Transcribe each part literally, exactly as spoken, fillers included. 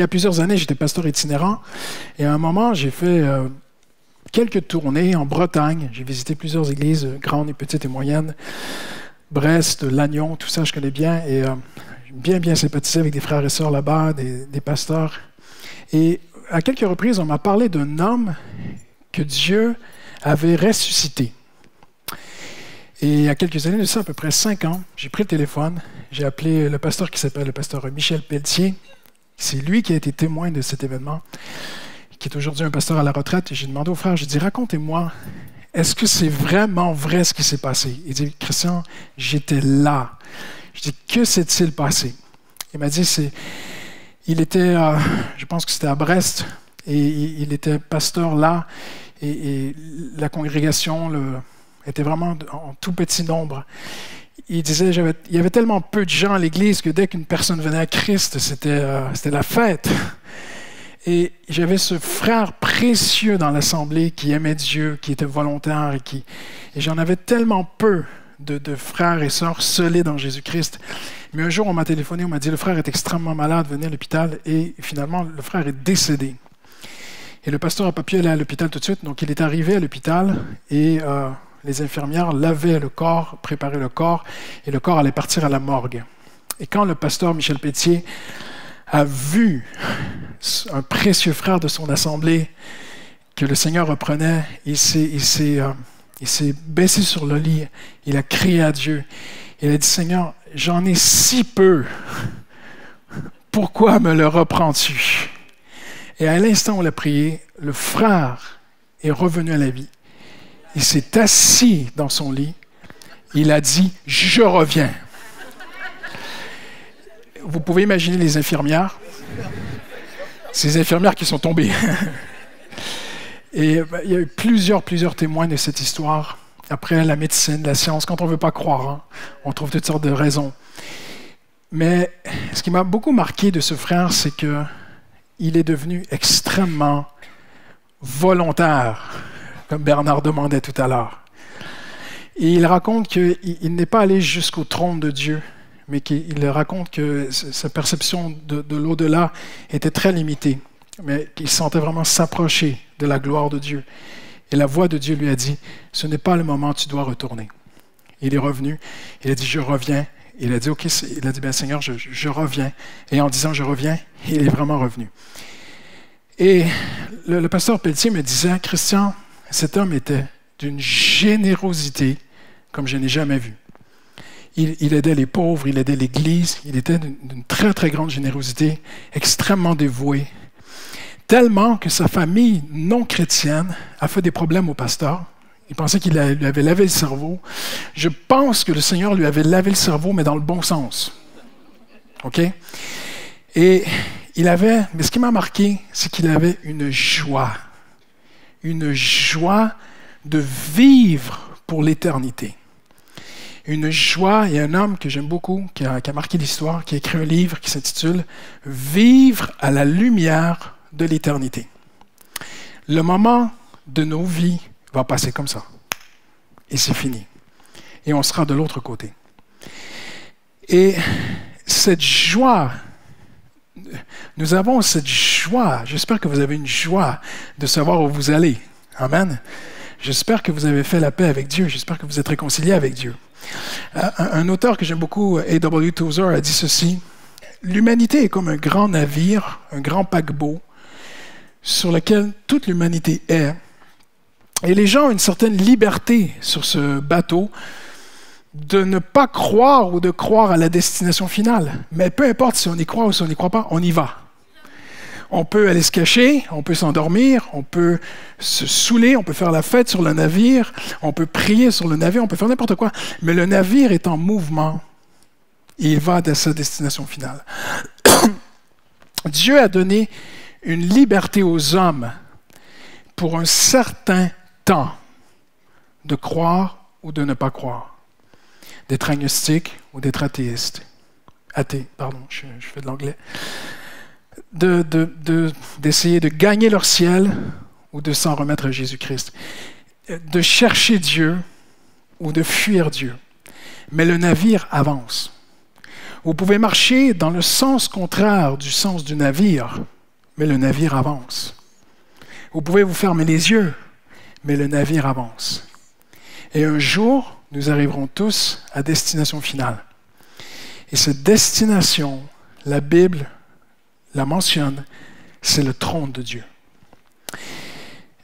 y a plusieurs années, j'étais pasteur itinérant, et à un moment, j'ai fait euh, quelques tournées en Bretagne. J'ai visité plusieurs églises, grandes et petites et moyennes, Brest, Lannion, tout ça, je connais bien, et euh, j'ai bien, bien sympathisé avec des frères et sœurs là-bas, des, des pasteurs. Et à quelques reprises, on m'a parlé d'un homme que Dieu avait ressuscité. Et il y a quelques années de ça, à peu près cinq ans, j'ai pris le téléphone, j'ai appelé le pasteur qui s'appelle le pasteur Michel Pelletier. C'est lui qui a été témoin de cet événement, qui est aujourd'hui un pasteur à la retraite. Et j'ai demandé au frère, j'ai dit, racontez-moi, est-ce que c'est vraiment vrai ce qui s'est passé? Il dit, Christian, j'étais là. Je dis, que s'est-il passé? Il m'a dit, c'est, il était, euh, je pense que c'était à Brest, et il, il était pasteur là, et, et la congrégation, le... était vraiment en tout petit nombre. Il disait, j'avais, il y avait tellement peu de gens à l'église que dès qu'une personne venait à Christ, c'était euh, c'était la fête. Et j'avais ce frère précieux dans l'assemblée qui aimait Dieu, qui était volontaire, et, qui, et j'en avais tellement peu de, de frères et sœurs solides en Jésus-Christ. Mais un jour, on m'a téléphoné, on m'a dit, le frère est extrêmement malade, venez à l'hôpital, et finalement, le frère est décédé. Et le pasteur à papier allait à l'hôpital tout de suite, donc il est arrivé à l'hôpital, et... Euh, les infirmières lavaient le corps, préparaient le corps, et le corps allait partir à la morgue. Et quand le pasteur Michel Pelletier a vu un précieux frère de son assemblée que le Seigneur reprenait, il s'est, il s'est, euh, il s'est baissé sur le lit, il a crié à Dieu, il a dit, « Seigneur, j'en ai si peu, pourquoi me le reprends-tu? » Et à l'instant où il a prié, le frère est revenu à la vie. Il s'est assis dans son lit. Il a dit, « Je reviens. » Vous pouvez imaginer les infirmières. Ces infirmières qui sont tombées. Et ben, il y a eu plusieurs, plusieurs témoins de cette histoire. Après, la médecine, la science, quand on ne veut pas croire, hein, on trouve toutes sortes de raisons. Mais ce qui m'a beaucoup marqué de ce frère, c'est qu'il est devenu extrêmement volontaire, comme Bernard demandait tout à l'heure. Et il raconte qu'il n'est pas allé jusqu'au trône de Dieu, mais qu'il raconte que sa perception de, de l'au-delà était très limitée, mais qu'il sentait vraiment s'approcher de la gloire de Dieu. Et la voix de Dieu lui a dit, « Ce n'est pas le moment, tu dois retourner. » Il est revenu, il a dit, « Je reviens. » Il a dit, « Ok, il a dit, bien, Seigneur, je, je reviens. » Et en disant, « Je reviens », il est vraiment revenu. Et le, le pasteur Pelletier me disait, « Christian, cet homme était d'une générosité comme je n'ai jamais vu. Il, il aidait les pauvres, il aidait l'Église, il était d'une très, très grande générosité, extrêmement dévoué, tellement que sa famille non chrétienne a fait des problèmes au pasteur. Il pensait qu'il lui avait lavé le cerveau. Je pense que le Seigneur lui avait lavé le cerveau, mais dans le bon sens. OK? Et il avait, mais ce qui m'a marqué, c'est qu'il avait une joie. Une joie de vivre pour l'éternité. Une joie, il y a un homme que j'aime beaucoup, qui a, qui a marqué l'histoire, qui a écrit un livre qui s'intitule « Vivre à la lumière de l'éternité ». Le moment de nos vies va passer comme ça. Et c'est fini. Et on sera de l'autre côté. Et cette joie... Nous avons cette joie, j'espère que vous avez une joie de savoir où vous allez. Amen. J'espère que vous avez fait la paix avec Dieu, j'espère que vous êtes réconciliés avec Dieu. Un, un auteur que j'aime beaucoup, A W Tozer, a dit ceci, « L'humanité est comme un grand navire, un grand paquebot, sur lequel toute l'humanité est. Et les gens ont une certaine liberté sur ce bateau, de ne pas croire ou de croire à la destination finale. Mais peu importe si on y croit ou si on n'y croit pas, on y va. On peut aller se cacher, on peut s'endormir, on peut se saouler, on peut faire la fête sur le navire, on peut prier sur le navire, on peut faire n'importe quoi. Mais le navire est en mouvement et il va à sa destination finale. Dieu a donné une liberté aux hommes pour un certain temps de croire ou de ne pas croire. D'être agnostique ou d'être athéiste. Athée, pardon, je, je fais de l'anglais. De, de, de, d'essayer de gagner leur ciel ou de s'en remettre à Jésus-Christ. De chercher Dieu ou de fuir Dieu. Mais le navire avance. Vous pouvez marcher dans le sens contraire du sens du navire, mais le navire avance. Vous pouvez vous fermer les yeux, mais le navire avance. Et un jour, nous arriverons tous à destination finale. Et cette destination, la Bible la mentionne, c'est le trône de Dieu.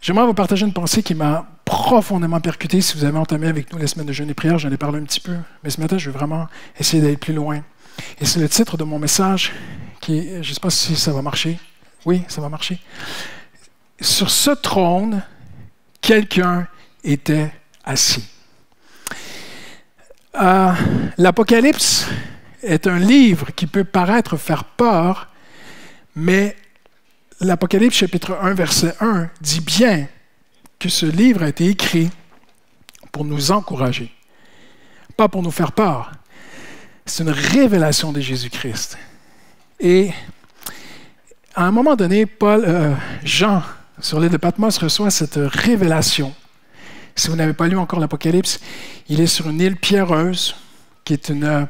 J'aimerais vous partager une pensée qui m'a profondément percuté. Si vous avez entamé avec nous les semaines de jeûne et prière, j'en ai parlé un petit peu, mais ce matin, je vais vraiment essayer d'aller plus loin. Et c'est le titre de mon message, qui est, je ne sais pas si ça va marcher. Oui, ça va marcher. Sur ce trône, quelqu'un était assis. Euh, L'Apocalypse est un livre qui peut paraître faire peur, mais l'Apocalypse chapitre un, verset un, dit bien que ce livre a été écrit pour nous encourager, pas pour nous faire peur. C'est une révélation de Jésus-Christ. Et à un moment donné, Paul, euh, Jean, sur l'île de Patmos, reçoit cette révélation. Si vous n'avez pas lu encore l'Apocalypse, il est sur une île pierreuse, qui est une,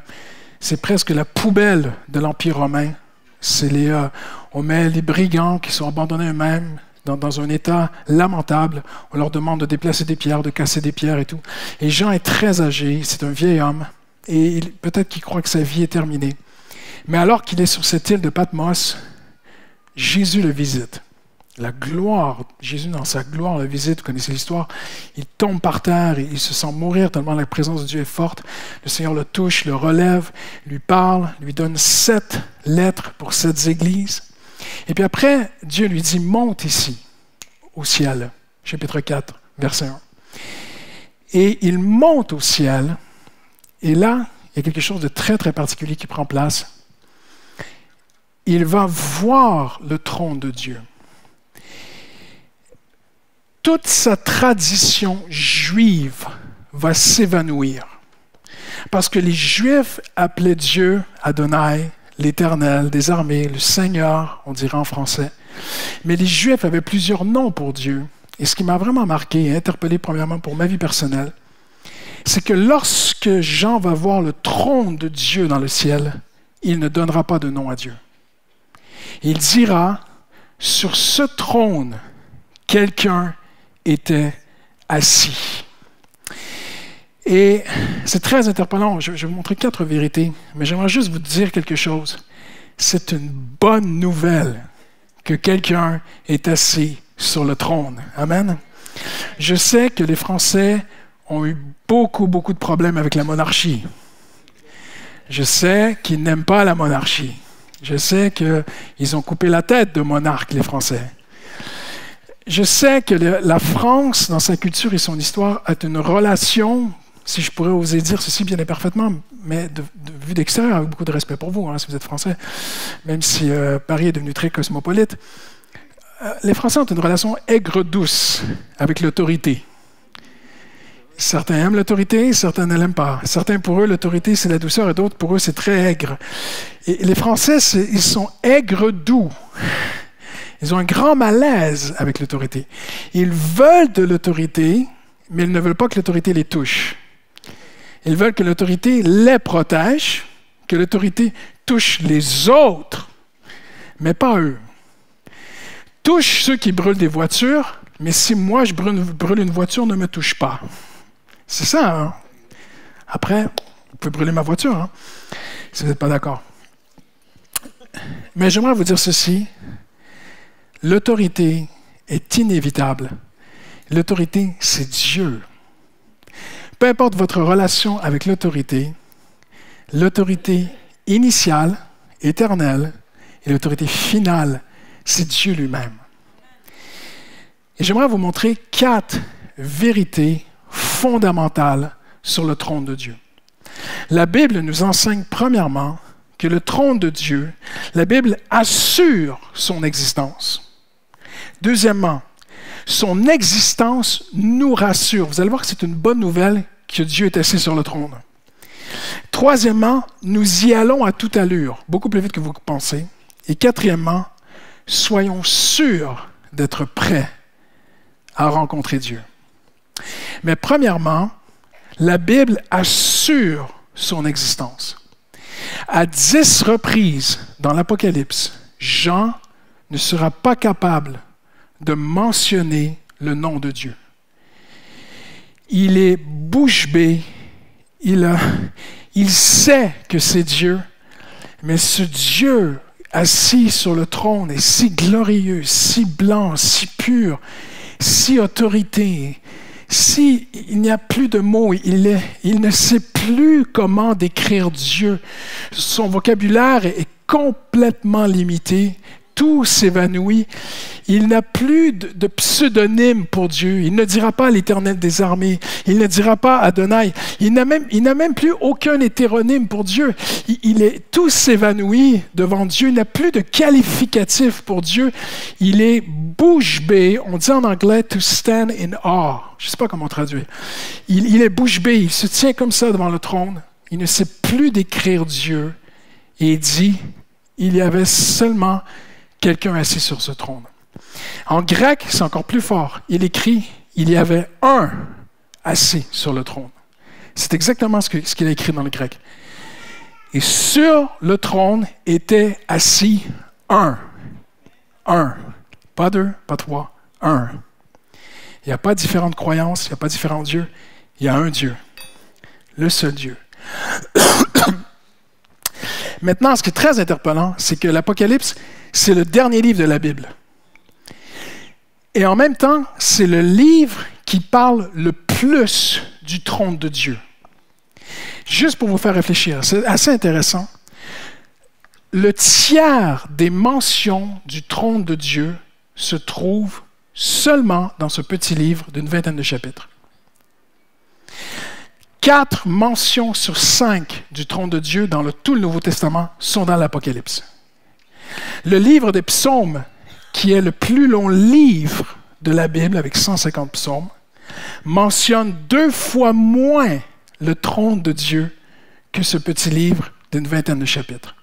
c'est presque la poubelle de l'Empire romain. C'est les, euh, on met les brigands qui sont abandonnés eux-mêmes dans, dans un état lamentable. On leur demande de déplacer des pierres, de casser des pierres et tout. Et Jean est très âgé, c'est un vieil homme, et peut-être qu'il croit que sa vie est terminée. Mais alors qu'il est sur cette île de Patmos, Jésus le visite. La gloire, Jésus dans sa gloire, la visite, vous connaissez l'histoire, il tombe par terre, et il se sent mourir tellement la présence de Dieu est forte. Le Seigneur le touche, le relève, lui parle, lui donne sept lettres pour sept églises. Et puis après, Dieu lui dit, monte ici, au ciel, chapitre quatre, verset un. Et il monte au ciel, et là, il y a quelque chose de très très particulier qui prend place. Il va voir le trône de Dieu. Toute sa tradition juive va s'évanouir. Parce que les Juifs appelaient Dieu Adonai, l'Éternel des armées, le Seigneur, on dirait en français. Mais les Juifs avaient plusieurs noms pour Dieu. Et ce qui m'a vraiment marqué et interpellé premièrement pour ma vie personnelle, c'est que lorsque Jean va voir le trône de Dieu dans le ciel, il ne donnera pas de nom à Dieu. Il dira, sur ce trône, quelqu'un était assis. Et c'est très interpellant. Je vais vous montrer quatre vérités, mais j'aimerais juste vous dire quelque chose. C'est une bonne nouvelle que quelqu'un est assis sur le trône. Amen. Je sais que les Français ont eu beaucoup, beaucoup de problèmes avec la monarchie. Je sais qu'ils n'aiment pas la monarchie. Je sais qu'ils ont coupé la tête de monarques, les Français. Je sais que le, la France, dans sa culture et son histoire, a une relation, si je pourrais oser dire ceci bien et parfaitement, mais de, de vue d'extérieur, avec beaucoup de respect pour vous, hein, si vous êtes français, même si euh, Paris est devenu très cosmopolite, euh, les Français ont une relation aigre-douce avec l'autorité. Certains aiment l'autorité, certains ne l'aiment pas. Certains, pour eux, l'autorité, c'est la douceur, et d'autres, pour eux, c'est très aigre. Et les Français, ils sont aigre-doux. Ils ont un grand malaise avec l'autorité. Ils veulent de l'autorité, mais ils ne veulent pas que l'autorité les touche. Ils veulent que l'autorité les protège, que l'autorité touche les autres, mais pas eux. Touche ceux qui brûlent des voitures, mais si moi je brûle une voiture, ne me touche pas. C'est ça, hein? Après, vous pouvez brûler ma voiture, hein? Si vous n'êtes pas d'accord. Mais j'aimerais vous dire ceci. L'autorité est inévitable. L'autorité, c'est Dieu. Peu importe votre relation avec l'autorité, l'autorité initiale, éternelle, et l'autorité finale, c'est Dieu lui-même. Et j'aimerais vous montrer quatre vérités fondamentales sur le trône de Dieu. La Bible nous enseigne premièrement que le trône de Dieu, la Bible assure son existence. Deuxièmement, son existence nous rassure. Vous allez voir que c'est une bonne nouvelle que Dieu est assis sur le trône. Troisièmement, nous y allons à toute allure, beaucoup plus vite que vous pensez. Et quatrièmement, soyons sûrs d'être prêts à rencontrer Dieu. Mais premièrement, la Bible assure son existence. À dix reprises dans l'Apocalypse, Jean ne sera pas capable de mentionner le nom de Dieu. Il est bouche bée, il, a, il sait que c'est Dieu, mais ce Dieu assis sur le trône est si glorieux, si blanc, si pur, si autorité. Si il n'y a plus de mots, il, est, il ne sait plus comment décrire Dieu. Son vocabulaire est complètement limité. Tout s'évanouit. Il n'a plus de, de pseudonyme pour Dieu. Il ne dira pas l'Éternel des armées. Il ne dira pas Adonai. Il n'a même, il n'a même plus aucun hétéronyme pour Dieu. Il, il est, tout s'évanouit devant Dieu. Il n'a plus de qualificatif pour Dieu. Il est bouche bée. On dit en anglais « to stand in awe ». Je ne sais pas comment traduire. Il, il est bouche bée. Il se tient comme ça devant le trône. Il ne sait plus décrire Dieu. Et il dit « Il y avait seulement... » quelqu'un assis sur ce trône. En grec, c'est encore plus fort. Il écrit, il y avait un assis sur le trône. C'est exactement ce que, ce qu'il a écrit dans le grec. Et sur le trône était assis un. Un. Pas deux, pas trois, un. Il n'y a pas différentes croyances, il n'y a pas différents dieux. Il y a un Dieu. Le seul Dieu. Maintenant, ce qui est très interpellant, c'est que l'Apocalypse, c'est le dernier livre de la Bible. Et en même temps, c'est le livre qui parle le plus du trône de Dieu. Juste pour vous faire réfléchir, c'est assez intéressant. Le tiers des mentions du trône de Dieu se trouve seulement dans ce petit livre d'une vingtaine de chapitres. Quatre mentions sur cinq du trône de Dieu dans le, tout le Nouveau Testament sont dans l'Apocalypse. Le livre des psaumes, qui est le plus long livre de la Bible, avec cent cinquante psaumes, mentionne deux fois moins le trône de Dieu que ce petit livre d'une vingtaine de chapitres.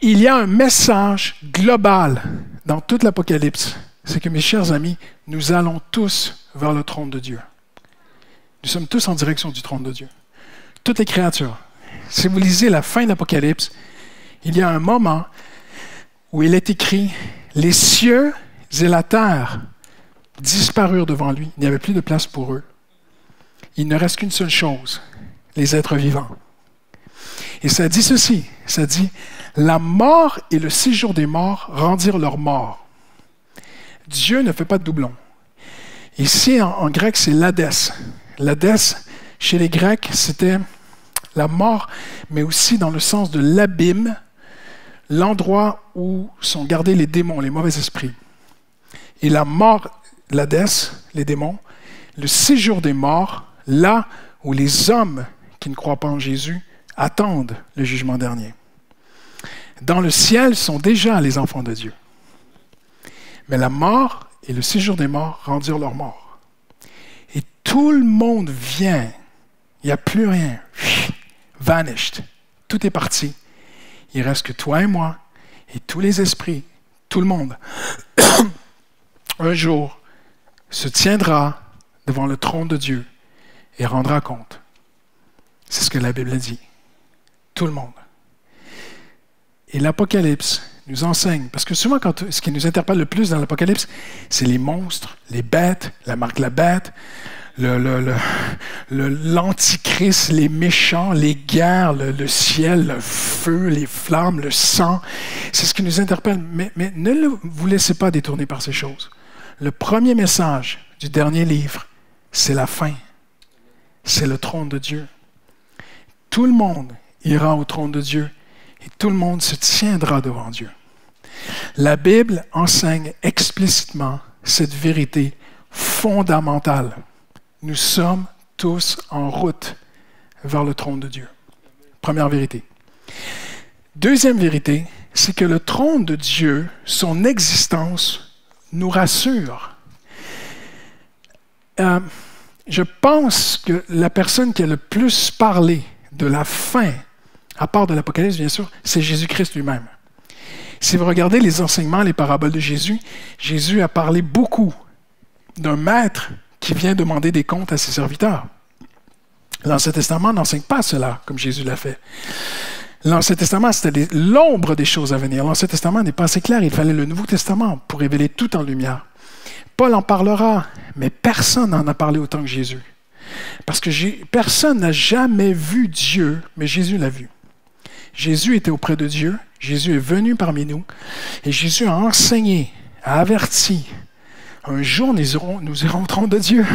Il y a un message global dans toute l'Apocalypse, c'est que, mes chers amis, nous allons tous vers le trône de Dieu. Nous sommes tous en direction du trône de Dieu. Toutes les créatures. Si vous lisez la fin de l'Apocalypse, il y a un moment où il est écrit « Les cieux et la terre disparurent devant lui. » Il n'y avait plus de place pour eux. Il ne reste qu'une seule chose, les êtres vivants. Et ça dit ceci, ça dit « La mort et le séjour des morts rendirent leur mort. » Dieu ne fait pas de doublons. Ici, en, en grec, c'est l'Hadès. L'Hadès, chez les Grecs, c'était la mort, mais aussi dans le sens de l'abîme, l'endroit où sont gardés les démons, les mauvais esprits. Et la mort, l'Hadès, les démons, le séjour des morts, là où les hommes qui ne croient pas en Jésus attendent le jugement dernier. Dans le ciel sont déjà les enfants de Dieu. Mais la mort et le séjour des morts rendirent leur mort. Et tout le monde vient, il n'y a plus rien. Vanished. Tout est parti. Il reste que toi et moi, et tous les esprits, tout le monde, un jour se tiendra devant le trône de Dieu et rendra compte. C'est ce que la Bible dit. Tout le monde. Et l'Apocalypse nous enseigne, parce que souvent, quand, ce qui nous interpelle le plus dans l'Apocalypse, c'est les monstres, les bêtes, la marque de la bête, Le, le, le, le, l'antichrist, les méchants, les guerres, le, le ciel, le feu, les flammes, le sang. C'est ce qui nous interpelle. Mais, mais ne le, vous laissez pas détourner par ces choses. Le premier message du dernier livre, c'est la fin. C'est le trône de Dieu. Tout le monde ira au trône de Dieu et tout le monde se tiendra devant Dieu. La Bible enseigne explicitement cette vérité fondamentale. Nous sommes tous en route vers le trône de Dieu. Première vérité. Deuxième vérité, c'est que le trône de Dieu, son existence, nous rassure. Euh, je pense que la personne qui a le plus parlé de la fin, à part de l'Apocalypse, bien sûr, c'est Jésus-Christ lui-même. Si vous regardez les enseignements, les paraboles de Jésus, Jésus a parlé beaucoup d'un maître qui vient demander des comptes à ses serviteurs. L'Ancien Testament n'enseigne pas cela, comme Jésus l'a fait. L'Ancien Testament, c'était l'ombre des choses à venir. L'Ancien Testament n'est pas assez clair. Il fallait le Nouveau Testament pour révéler tout en lumière. Paul en parlera, mais personne n'en a parlé autant que Jésus. Parce que personne n'a jamais vu Dieu, mais Jésus l'a vu. Jésus était auprès de Dieu, Jésus est venu parmi nous, et Jésus a enseigné, a averti. Un jour, nous irons, nous irons au trône de Dieu.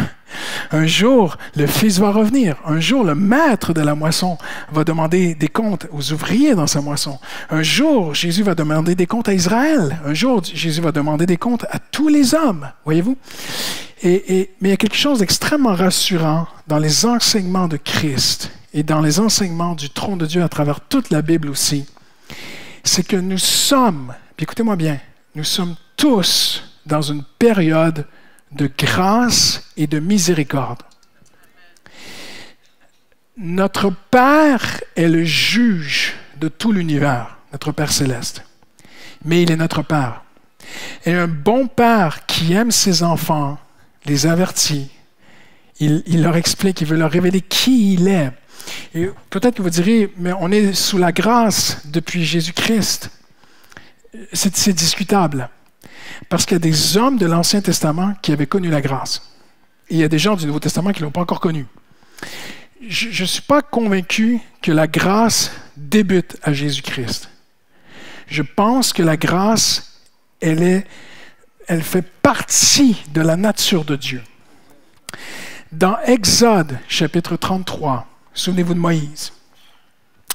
Un jour, le Fils va revenir. Un jour, le maître de la moisson va demander des comptes aux ouvriers dans sa moisson. Un jour, Jésus va demander des comptes à Israël. Un jour, Jésus va demander des comptes à tous les hommes, voyez-vous? Et, et, mais il y a quelque chose d'extrêmement rassurant dans les enseignements de Christ et dans les enseignements du trône de Dieu à travers toute la Bible aussi. C'est que nous sommes, puis écoutez-moi bien, nous sommes tous dans une période de grâce et de miséricorde. Notre Père est le juge de tout l'univers, notre Père céleste. Mais il est notre Père. Et un bon Père qui aime ses enfants, les avertit, il, il leur explique, il veut leur révéler qui il est. Et peut-être que vous direz, mais on est sous la grâce depuis Jésus-Christ. C'est, c'est discutable. Parce qu'il y a des hommes de l'Ancien Testament qui avaient connu la grâce. Et il y a des gens du Nouveau Testament qui ne l'ont pas encore connue. Je ne suis pas convaincu que la grâce débute à Jésus-Christ. Je pense que la grâce, elle, est, elle fait partie de la nature de Dieu. Dans Exode, chapitre trente-trois, souvenez-vous de Moïse.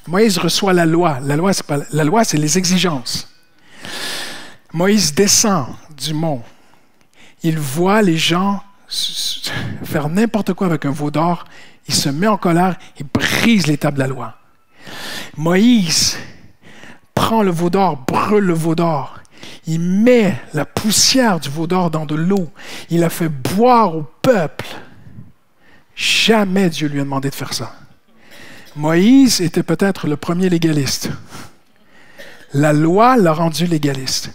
Moïse reçoit la loi. La loi, c'est pas, la loi, c'est les exigences. Moïse descend du mont. Il voit les gens faire n'importe quoi avec un veau d'or. Il se met en colère, il brise les tables de la loi. Moïse prend le veau d'or, brûle le veau d'or. Il met la poussière du veau d'or dans de l'eau. Il a fait boire au peuple. Jamais Dieu lui a demandé de faire ça. Moïse était peut-être le premier légaliste. La loi l'a rendu légaliste.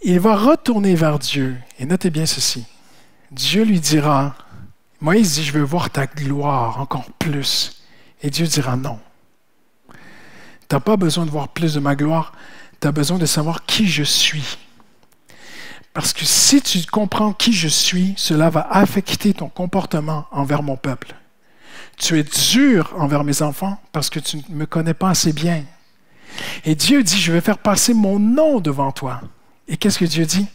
Il va retourner vers Dieu. Et notez bien ceci. Dieu lui dira, Moïse dit, je veux voir ta gloire encore plus. Et Dieu dira non. Tu n'as pas besoin de voir plus de ma gloire. Tu as besoin de savoir qui je suis. Parce que si tu comprends qui je suis, cela va affecter ton comportement envers mon peuple. Tu es dur envers mes enfants parce que tu ne me connais pas assez bien. Et Dieu dit, je vais faire passer mon nom devant toi. Et qu'est-ce que Dieu dit?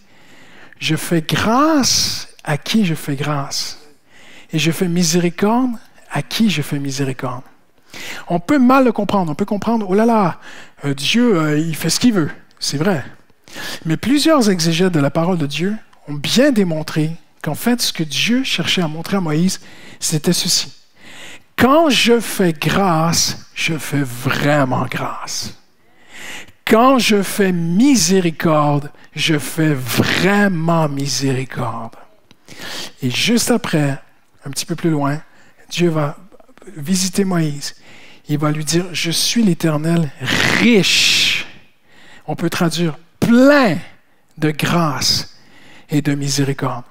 Je fais grâce à qui je fais grâce. Et je fais miséricorde à qui je fais miséricorde. On peut mal le comprendre. On peut comprendre, oh là là, euh, Dieu, euh, il fait ce qu'il veut. C'est vrai. Mais plusieurs exégètes de la parole de Dieu ont bien démontré qu'en fait, ce que Dieu cherchait à montrer à Moïse, c'était ceci. Quand je fais grâce, je fais vraiment grâce. Quand je fais miséricorde, je fais vraiment miséricorde. Et juste après, un petit peu plus loin, Dieu va visiter Moïse. Il va lui dire, je suis l'Éternel riche. On peut traduire plein de grâce et de miséricorde.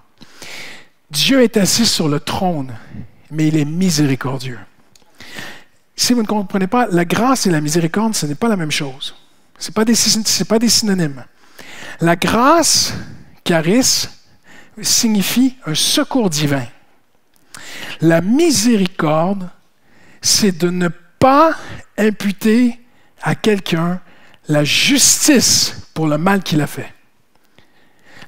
Dieu est assis sur le trône, mais il est miséricordieux. Si vous ne comprenez pas, la grâce et la miséricorde, ce n'est pas la même chose. Ce n'est pas des, c'est pas des synonymes. La grâce, charis, signifie un secours divin. La miséricorde, c'est de ne pas imputer à quelqu'un la justice pour le mal qu'il a fait.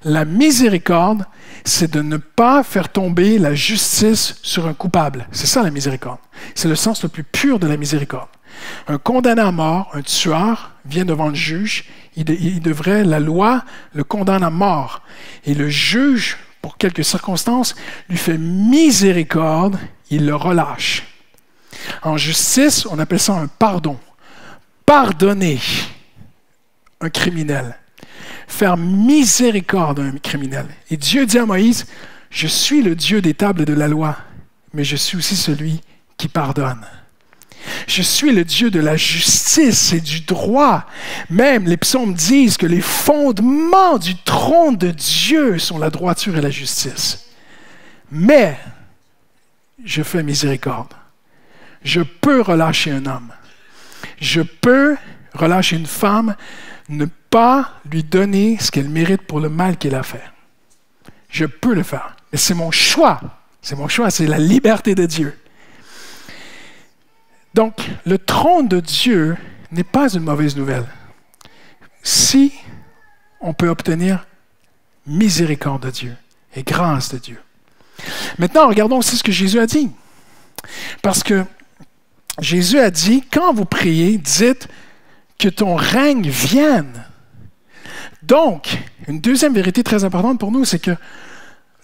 La miséricorde, c'est de ne pas faire tomber la justice sur un coupable. C'est ça la miséricorde. C'est le sens le plus pur de la miséricorde. Un condamné à mort, un tueur, vient devant le juge, il, de, il devrait, la loi le condamne à mort. Et le juge, pour quelques circonstances, lui fait miséricorde, il le relâche. En justice, on appelle ça un pardon. Pardonner un criminel. Faire miséricorde à un criminel. Et Dieu dit à Moïse, « Je suis le Dieu des tables de la loi, mais je suis aussi celui qui pardonne. » Je suis le Dieu de la justice et du droit. Même les psaumes disent que les fondements du trône de Dieu sont la droiture et la justice. Mais je fais miséricorde. Je peux relâcher un homme. Je peux relâcher une femme, ne pas lui donner ce qu'elle mérite pour le mal qu'elle a fait. Je peux le faire. Mais c'est mon choix. C'est mon choix, c'est la liberté de Dieu. Donc, le trône de Dieu n'est pas une mauvaise nouvelle. Si on peut obtenir miséricorde de Dieu et grâce de Dieu. Maintenant, regardons aussi ce que Jésus a dit. Parce que Jésus a dit, quand vous priez, dites que ton règne vienne. Donc, une deuxième vérité très importante pour nous, c'est que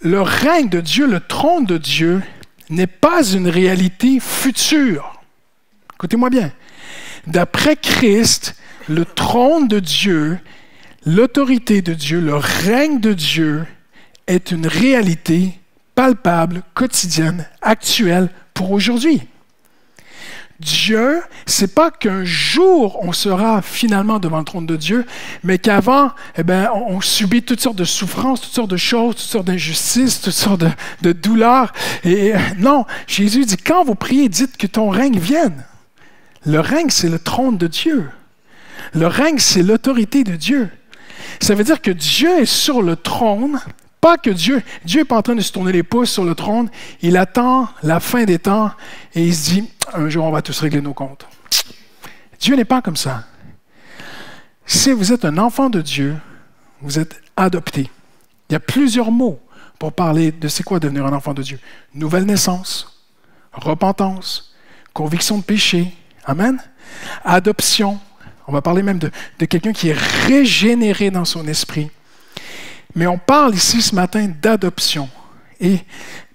le règne de Dieu, le trône de Dieu, n'est pas une réalité future. Écoutez-moi bien. D'après Christ, le trône de Dieu, l'autorité de Dieu, le règne de Dieu est une réalité palpable, quotidienne, actuelle pour aujourd'hui. Dieu, c'est pas qu'un jour on sera finalement devant le trône de Dieu, mais qu'avant, eh ben, on subit toutes sortes de souffrances, toutes sortes de choses, toutes sortes d'injustices, toutes sortes de, de douleurs. Et non, Jésus dit, quand vous priez, dites que ton règne vienne. Le règne, c'est le trône de Dieu. Le règne, c'est l'autorité de Dieu. Ça veut dire que Dieu est sur le trône, pas que Dieu, Dieu n'est pas en train de se tourner les pouces sur le trône, il attend la fin des temps et il se dit, un jour on va tous régler nos comptes. Dieu n'est pas comme ça. Si vous êtes un enfant de Dieu, vous êtes adopté. Il y a plusieurs mots pour parler de c'est quoi devenir un enfant de Dieu. Nouvelle naissance, repentance, conviction de péché, amen. Adoption, on va parler même de, de quelqu'un qui est régénéré dans son esprit. Mais on parle ici ce matin d'adoption. Et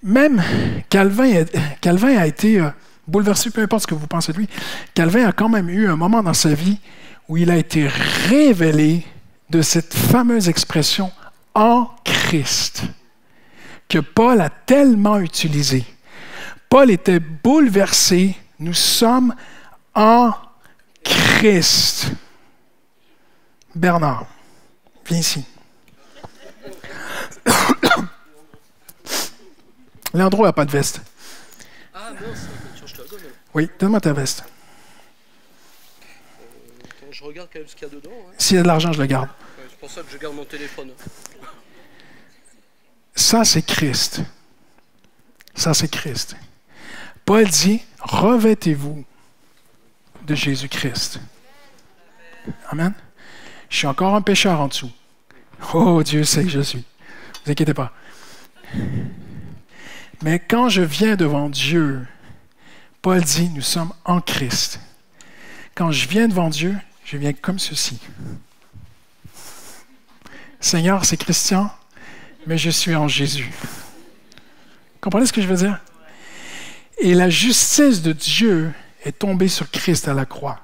même Calvin, Calvin a été bouleversé, peu importe ce que vous pensez de lui. Calvin a quand même eu un moment dans sa vie où il a été révélé de cette fameuse expression « en Christ » que Paul a tellement utilisée. Paul était bouleversé. Nous sommes en Christ. Bernard, viens ici. Leandro n'a pas de veste. Ah, mince, je te la donne. Oui, donne-moi ta veste. Euh, attends, je regarde quand même ce qu'il y a dedans. Hein. S'il y a de l'argent, je le garde. Ouais, c'est pour ça que je garde mon téléphone. Ça, c'est Christ. Ça, c'est Christ. Paul dit, revêtez-vous de Jésus-Christ. Amen. Je suis encore un pécheur en dessous. Oh, Dieu sait que je suis. Ne vous inquiétez pas. Mais quand je viens devant Dieu, Paul dit, nous sommes en Christ. Quand je viens devant Dieu, je viens comme ceci. Seigneur, c'est Christian, mais je suis en Jésus. Comprenez ce que je veux dire? Et la justice de Dieu est tombée sur Christ à la croix.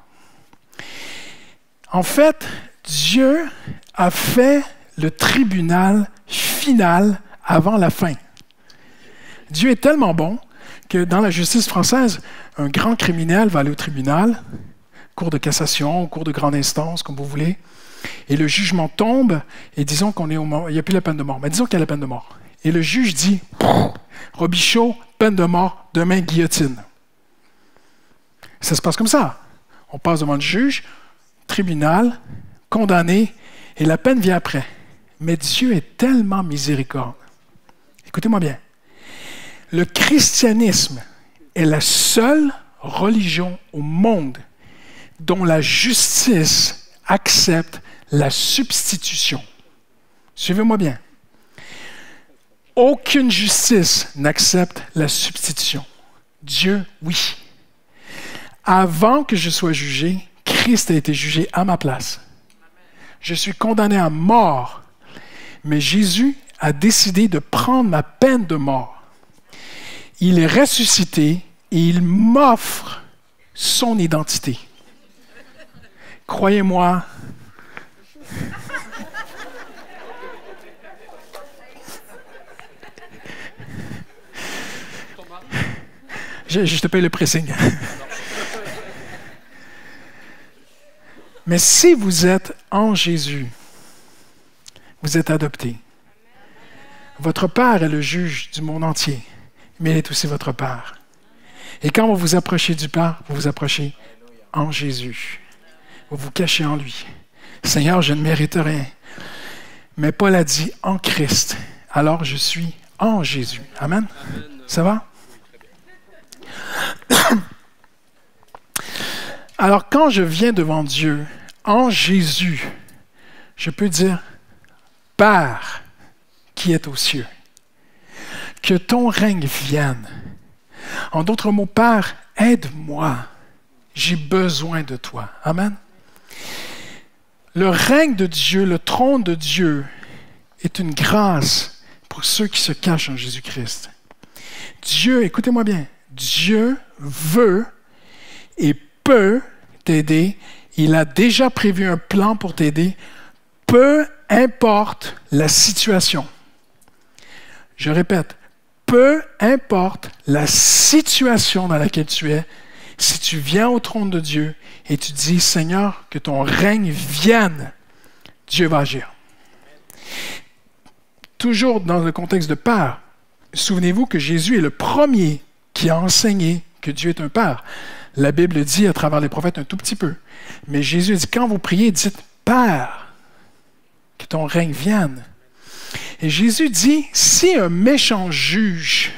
En fait, Dieu a fait le tribunal final avant la fin. Dieu est tellement bon que dans la justice française, un grand criminel va aller au tribunal, cour de cassation, cour de grande instance, comme vous voulez, et le jugement tombe, et disons qu'on est au moment, il n'y a plus la peine de mort, mais disons qu'il y a la peine de mort. Et le juge dit, Robichaud, peine de mort, demain guillotine. Ça se passe comme ça. On passe devant le juge, tribunal, condamné, et la peine vient après. Mais Dieu est tellement miséricordieux. Écoutez-moi bien. Le christianisme est la seule religion au monde dont la justice accepte la substitution. Suivez-moi bien. Aucune justice n'accepte la substitution. Dieu, oui. Avant que je sois jugé, Christ a été jugé à ma place. Je suis condamné à mort, mais Jésus a décidé de prendre ma peine de mort. Il est ressuscité et il m'offre son identité. Croyez-moi. Je, je te paye le pressing. Mais si vous êtes en Jésus, vous êtes adopté. Votre Père est le juge du monde entier. Mais il est aussi votre Père. Et quand vous vous approchez du Père, vous vous approchez en Jésus. Vous vous cachez en lui. Seigneur, je ne mérite rien. Mais Paul a dit en Christ. Alors je suis en Jésus. Amen. Amen. Ça va? Alors quand je viens devant Dieu, en Jésus, je peux dire, Père qui est aux cieux, que ton règne vienne. En d'autres mots, Père, aide-moi. J'ai besoin de toi. Amen. Le règne de Dieu, le trône de Dieu est une grâce pour ceux qui se cachent en Jésus-Christ. Dieu, écoutez-moi bien, Dieu veut et peut t'aider. Il a déjà prévu un plan pour t'aider, peu importe la situation. Je répète, peu importe la situation dans laquelle tu es, si tu viens au trône de Dieu et tu dis, Seigneur, que ton règne vienne, Dieu va agir. Toujours dans le contexte de Père, souvenez-vous que Jésus est le premier qui a enseigné que Dieu est un Père. La Bible dit à travers les prophètes un tout petit peu. Mais Jésus dit, quand vous priez, dites, Père, que ton règne vienne. Et Jésus dit, si un méchant juge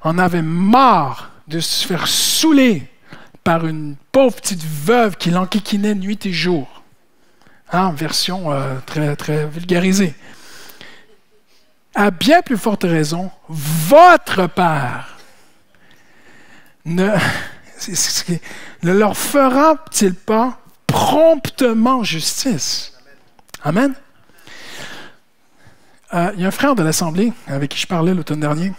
en avait marre de se faire saouler par une pauvre petite veuve qui l'enquiquinait nuit et jour, hein, en version euh, très, très vulgarisée, à bien plus forte raison, votre Père ne, ne leur fera-t-il pas promptement justice? Amen. Euh, il y a un frère de l'Assemblée avec qui je parlais l'automne dernier.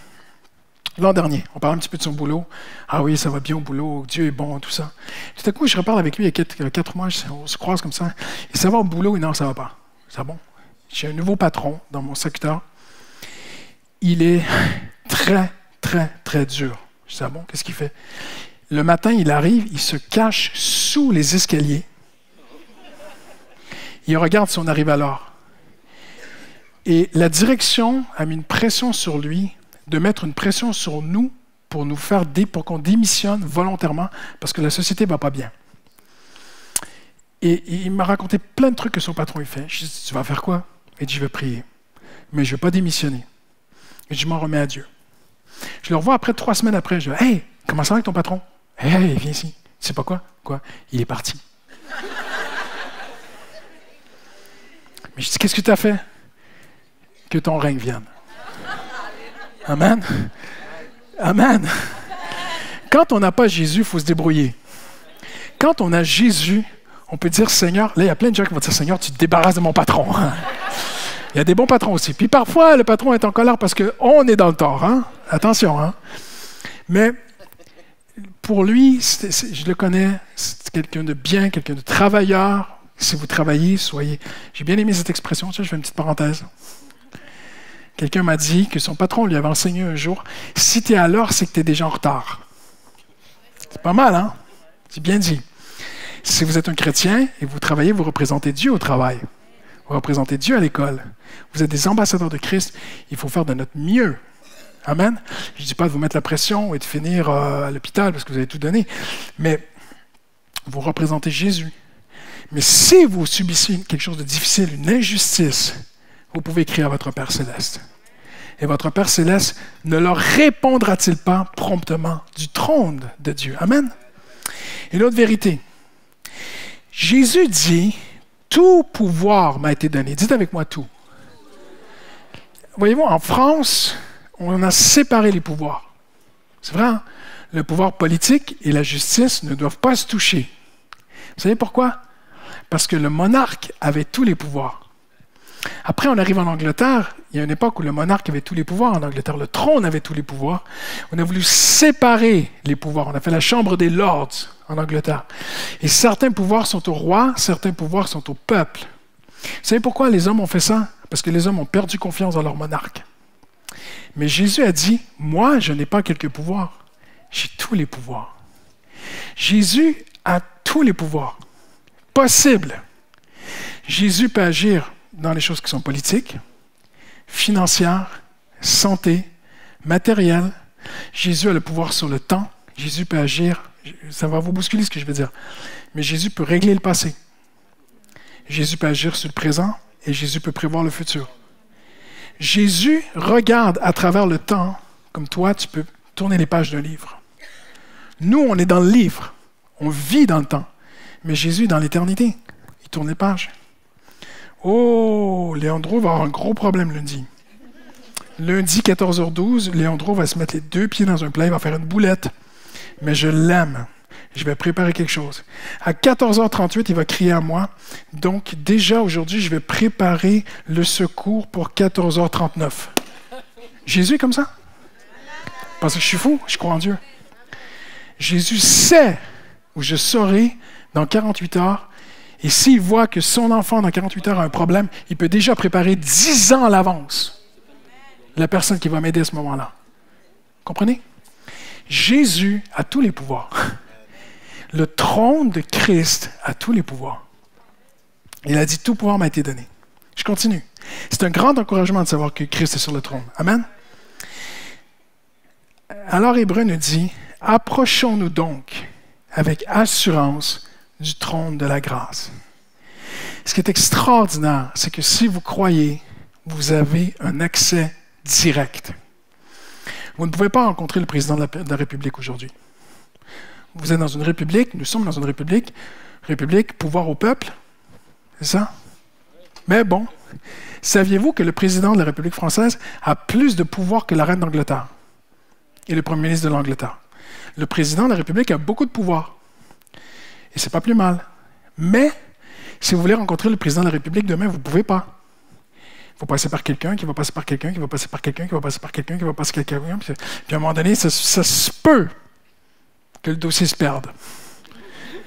L'an dernier, on parlait un petit peu de son boulot. Ah oui, ça va bien au boulot, Dieu est bon, tout ça. Tout à coup, je reparle avec lui il y a quatre, quatre mois, on se croise comme ça. Et ça va au boulot, et non, ça va pas. C'est bon. J'ai un nouveau patron dans mon secteur. Il est très, très, très dur. Je dis, ah bon, qu'est-ce qu'il fait? Le matin, il arrive, il se cache sous les escaliers. Il regarde si on arrive à l'heure. Et la direction a mis une pression sur lui, de mettre une pression sur nous pour nous faire dé pour qu'on démissionne volontairement parce que la société ne va pas bien. Et, et il m'a raconté plein de trucs que son patron il fait. Je lui ai dit, tu vas faire quoi? Il dit, je vais prier, mais je ne vais pas démissionner. Et je m'en remets à Dieu. Je le revois après, trois semaines après, je dis, hey, comment ça va avec ton patron? Hey, viens ici. Tu sais pas quoi? Quoi? Il est parti. Mais je dis, qu'est-ce que tu as fait? Que ton règne vienne. Amen. Amen. Quand on n'a pas Jésus, il faut se débrouiller. Quand on a Jésus, on peut dire, Seigneur, là, il y a plein de gens qui vont dire, Seigneur, tu te débarrasses de mon patron. Il y a des bons patrons aussi. Puis parfois, le patron est en colère parce qu'on est dans le tort. Hein? Attention. Hein? Mais pour lui, c'est, c'est, je le connais, c'est quelqu'un de bien, quelqu'un de travailleur. Si vous travaillez, soyez... J'ai bien aimé cette expression. Je fais une petite parenthèse. Quelqu'un m'a dit que son patron lui avait enseigné un jour, si tu es à l'heure, c'est que tu es déjà en retard. C'est pas mal, hein? C'est bien dit. Si vous êtes un chrétien et vous travaillez, vous représentez Dieu au travail. Vous représentez Dieu à l'école. Vous êtes des ambassadeurs de Christ. Il faut faire de notre mieux. Amen? Je ne dis pas de vous mettre la pression et de finir à l'hôpital parce que vous avez tout donné. Mais vous représentez Jésus. Mais si vous subissez quelque chose de difficile, une injustice, vous pouvez écrire à votre Père Céleste. Et votre Père Céleste ne leur répondra-t-il pas promptement du trône de Dieu? Amen. Et l'autre vérité, Jésus dit, tout pouvoir m'a été donné. Dites avec moi tout. Voyez-vous, en France, on a séparé les pouvoirs. C'est vrai, hein? Le pouvoir politique et la justice ne doivent pas se toucher. Vous savez pourquoi? Parce que le monarque avait tous les pouvoirs. Après, on arrive en Angleterre, il y a une époque où le monarque avait tous les pouvoirs en Angleterre, le trône avait tous les pouvoirs. On a voulu séparer les pouvoirs, on a fait la chambre des lords en Angleterre. Et certains pouvoirs sont au roi, certains pouvoirs sont au peuple. Vous savez pourquoi les hommes ont fait ça? Parce que les hommes ont perdu confiance dans leur monarque. Mais Jésus a dit, moi, je n'ai pas quelques pouvoirs, j'ai tous les pouvoirs. Jésus a tous les pouvoirs possibles. Jésus peut agir dans les choses qui sont politiques, financières, santé, matérielles. Jésus a le pouvoir sur le temps. Jésus peut agir ça va vous bousculer ce que je veux dire. Mais Jésus peut régler le passé. Jésus peut agir sur le présent et Jésus peut prévoir le futur. Jésus regarde à travers le temps, comme toi, tu peux tourner les pages d'un livre. Nous, on est dans le livre, on vit dans le temps, mais Jésus est dans l'éternité, il tourne les pages. Oh, Léandro va avoir un gros problème lundi. Lundi, quatorze heures douze, Léandro va se mettre les deux pieds dans un plat, il va faire une boulette, mais je l'aime. Je vais préparer quelque chose. À quatorze heures trente-huit, il va crier à moi. Donc, déjà aujourd'hui, je vais préparer le secours pour quatorze heures trente-neuf. Jésus est comme ça. Parce que je suis fou, je crois en Dieu. Jésus sait où je serai dans quarante-huit heures. Et s'il voit que son enfant dans quarante-huit heures a un problème, il peut déjà préparer dix ans à l'avance la personne qui va m'aider à ce moment-là. Comprenez? Jésus a tous les pouvoirs. Le trône de Christ a tous les pouvoirs. Il a dit, tout pouvoir m'a été donné. Je continue. C'est un grand encouragement de savoir que Christ est sur le trône. Amen. Alors Hébreux nous dit, approchons-nous donc avec assurance du trône de la grâce. Ce qui est extraordinaire, c'est que si vous croyez, vous avez un accès direct. Vous ne pouvez pas rencontrer le président de la République aujourd'hui. Vous êtes dans une république, nous sommes dans une république, république, pouvoir au peuple, c'est ça? Mais bon, saviez-vous que le président de la République française a plus de pouvoir que la reine d'Angleterre et le premier ministre de l'Angleterre? Le président de la République a beaucoup de pouvoir, et c'est pas plus mal. Mais, si vous voulez rencontrer le président de la République demain, vous ne pouvez pas. Il faut passer par quelqu'un, qui va passer par quelqu'un, qui va passer par quelqu'un, qui va passer par quelqu'un, qui va passer par quelqu'un, puis à un moment donné, ça, ça se peut que le dossier se perde.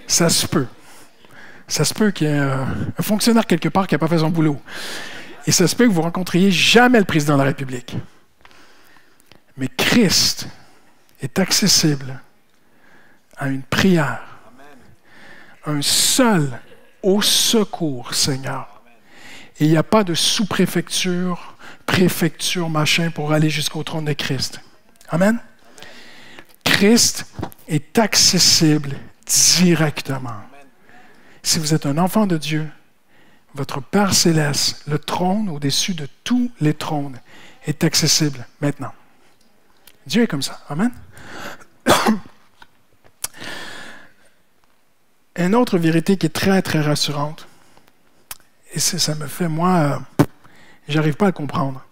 Ça se peut. Ça se peut qu'il y ait un fonctionnaire quelque part qui n'a pas fait son boulot. Et ça se peut que vous ne rencontriez jamais le président de la République. Mais Christ est accessible à une prière. Un seul au secours, Seigneur. Et il n'y a pas de sous-préfecture, préfecture, machin, pour aller jusqu'au trône de Christ. Amen? Christ est accessible directement. Si vous êtes un enfant de Dieu, votre Père Céleste, le trône au-dessus de tous les trônes, est accessible maintenant. Dieu est comme ça. Amen. Une autre vérité qui est très, très rassurante, et ça me fait, moi, euh, j'arrive pas à comprendre,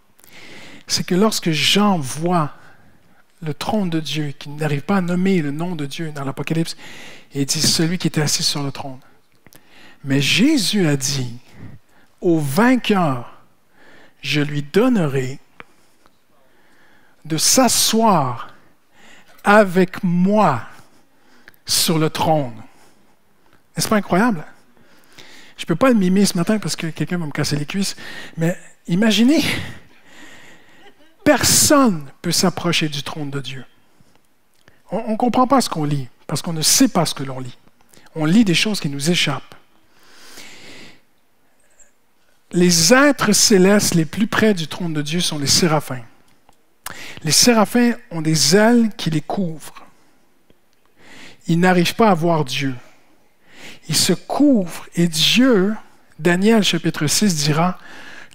c'est que lorsque Jean voit le trône de Dieu, qui n'arrive pas à nommer le nom de Dieu dans l'Apocalypse, et dit celui qui était assis sur le trône. Mais Jésus a dit, au vainqueur, je lui donnerai de s'asseoir avec moi sur le trône. N'est-ce pas incroyable? Je ne peux pas le mimer ce matin parce que quelqu'un va me casser les cuisses, mais imaginez. Personne ne peut s'approcher du trône de Dieu. On ne comprend pas ce qu'on lit, parce qu'on ne sait pas ce que l'on lit. On lit des choses qui nous échappent. Les êtres célestes les plus près du trône de Dieu sont les séraphins. Les séraphins ont des ailes qui les couvrent. Ils n'arrivent pas à voir Dieu. Ils se couvrent et Dieu, Daniel chapitre six dira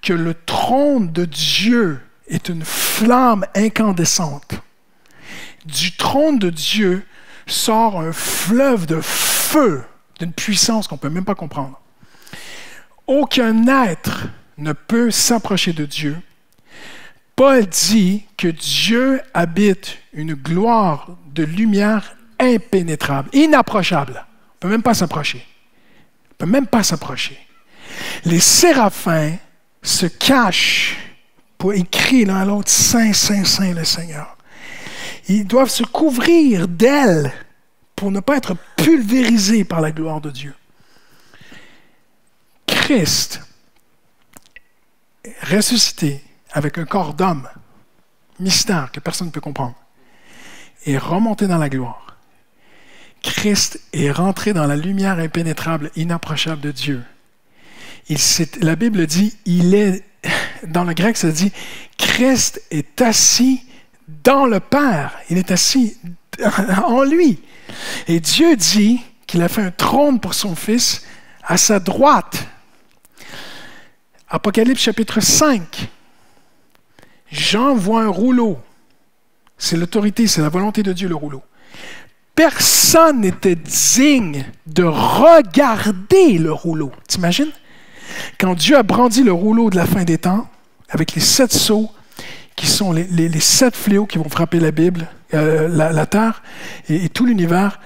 que le trône de Dieu est une flamme incandescente. Du trône de Dieu sort un fleuve de feu, d'une puissance qu'on ne peut même pas comprendre. Aucun être ne peut s'approcher de Dieu. Paul dit que Dieu habite une gloire de lumière impénétrable, inapprochable. On ne peut même pas s'approcher. On ne peut même pas s'approcher. Les séraphins se cachent. Ils crient l'un à l'autre, Saint, Saint, Saint, le Seigneur. Ils doivent se couvrir d'ailes pour ne pas être pulvérisés par la gloire de Dieu. Christ, ressuscité avec un corps d'homme, mystère que personne ne peut comprendre, est remonté dans la gloire. Christ est rentré dans la lumière impénétrable, inapprochable de Dieu. Il s'est, la Bible dit, il est... Dans le grec, ça dit « Christ est assis dans le Père ». Il est assis en lui. Et Dieu dit qu'il a fait un trône pour son Fils à sa droite. Apocalypse chapitre cinq. Jean voit un rouleau. C'est l'autorité, c'est la volonté de Dieu, le rouleau. Personne n'était digne de regarder le rouleau. T'imagines? Quand Dieu a brandi le rouleau de la fin des temps, avec les sept sceaux, qui sont les, les, les sept fléaux qui vont frapper la Bible, euh, la, la terre et, et tout l'univers,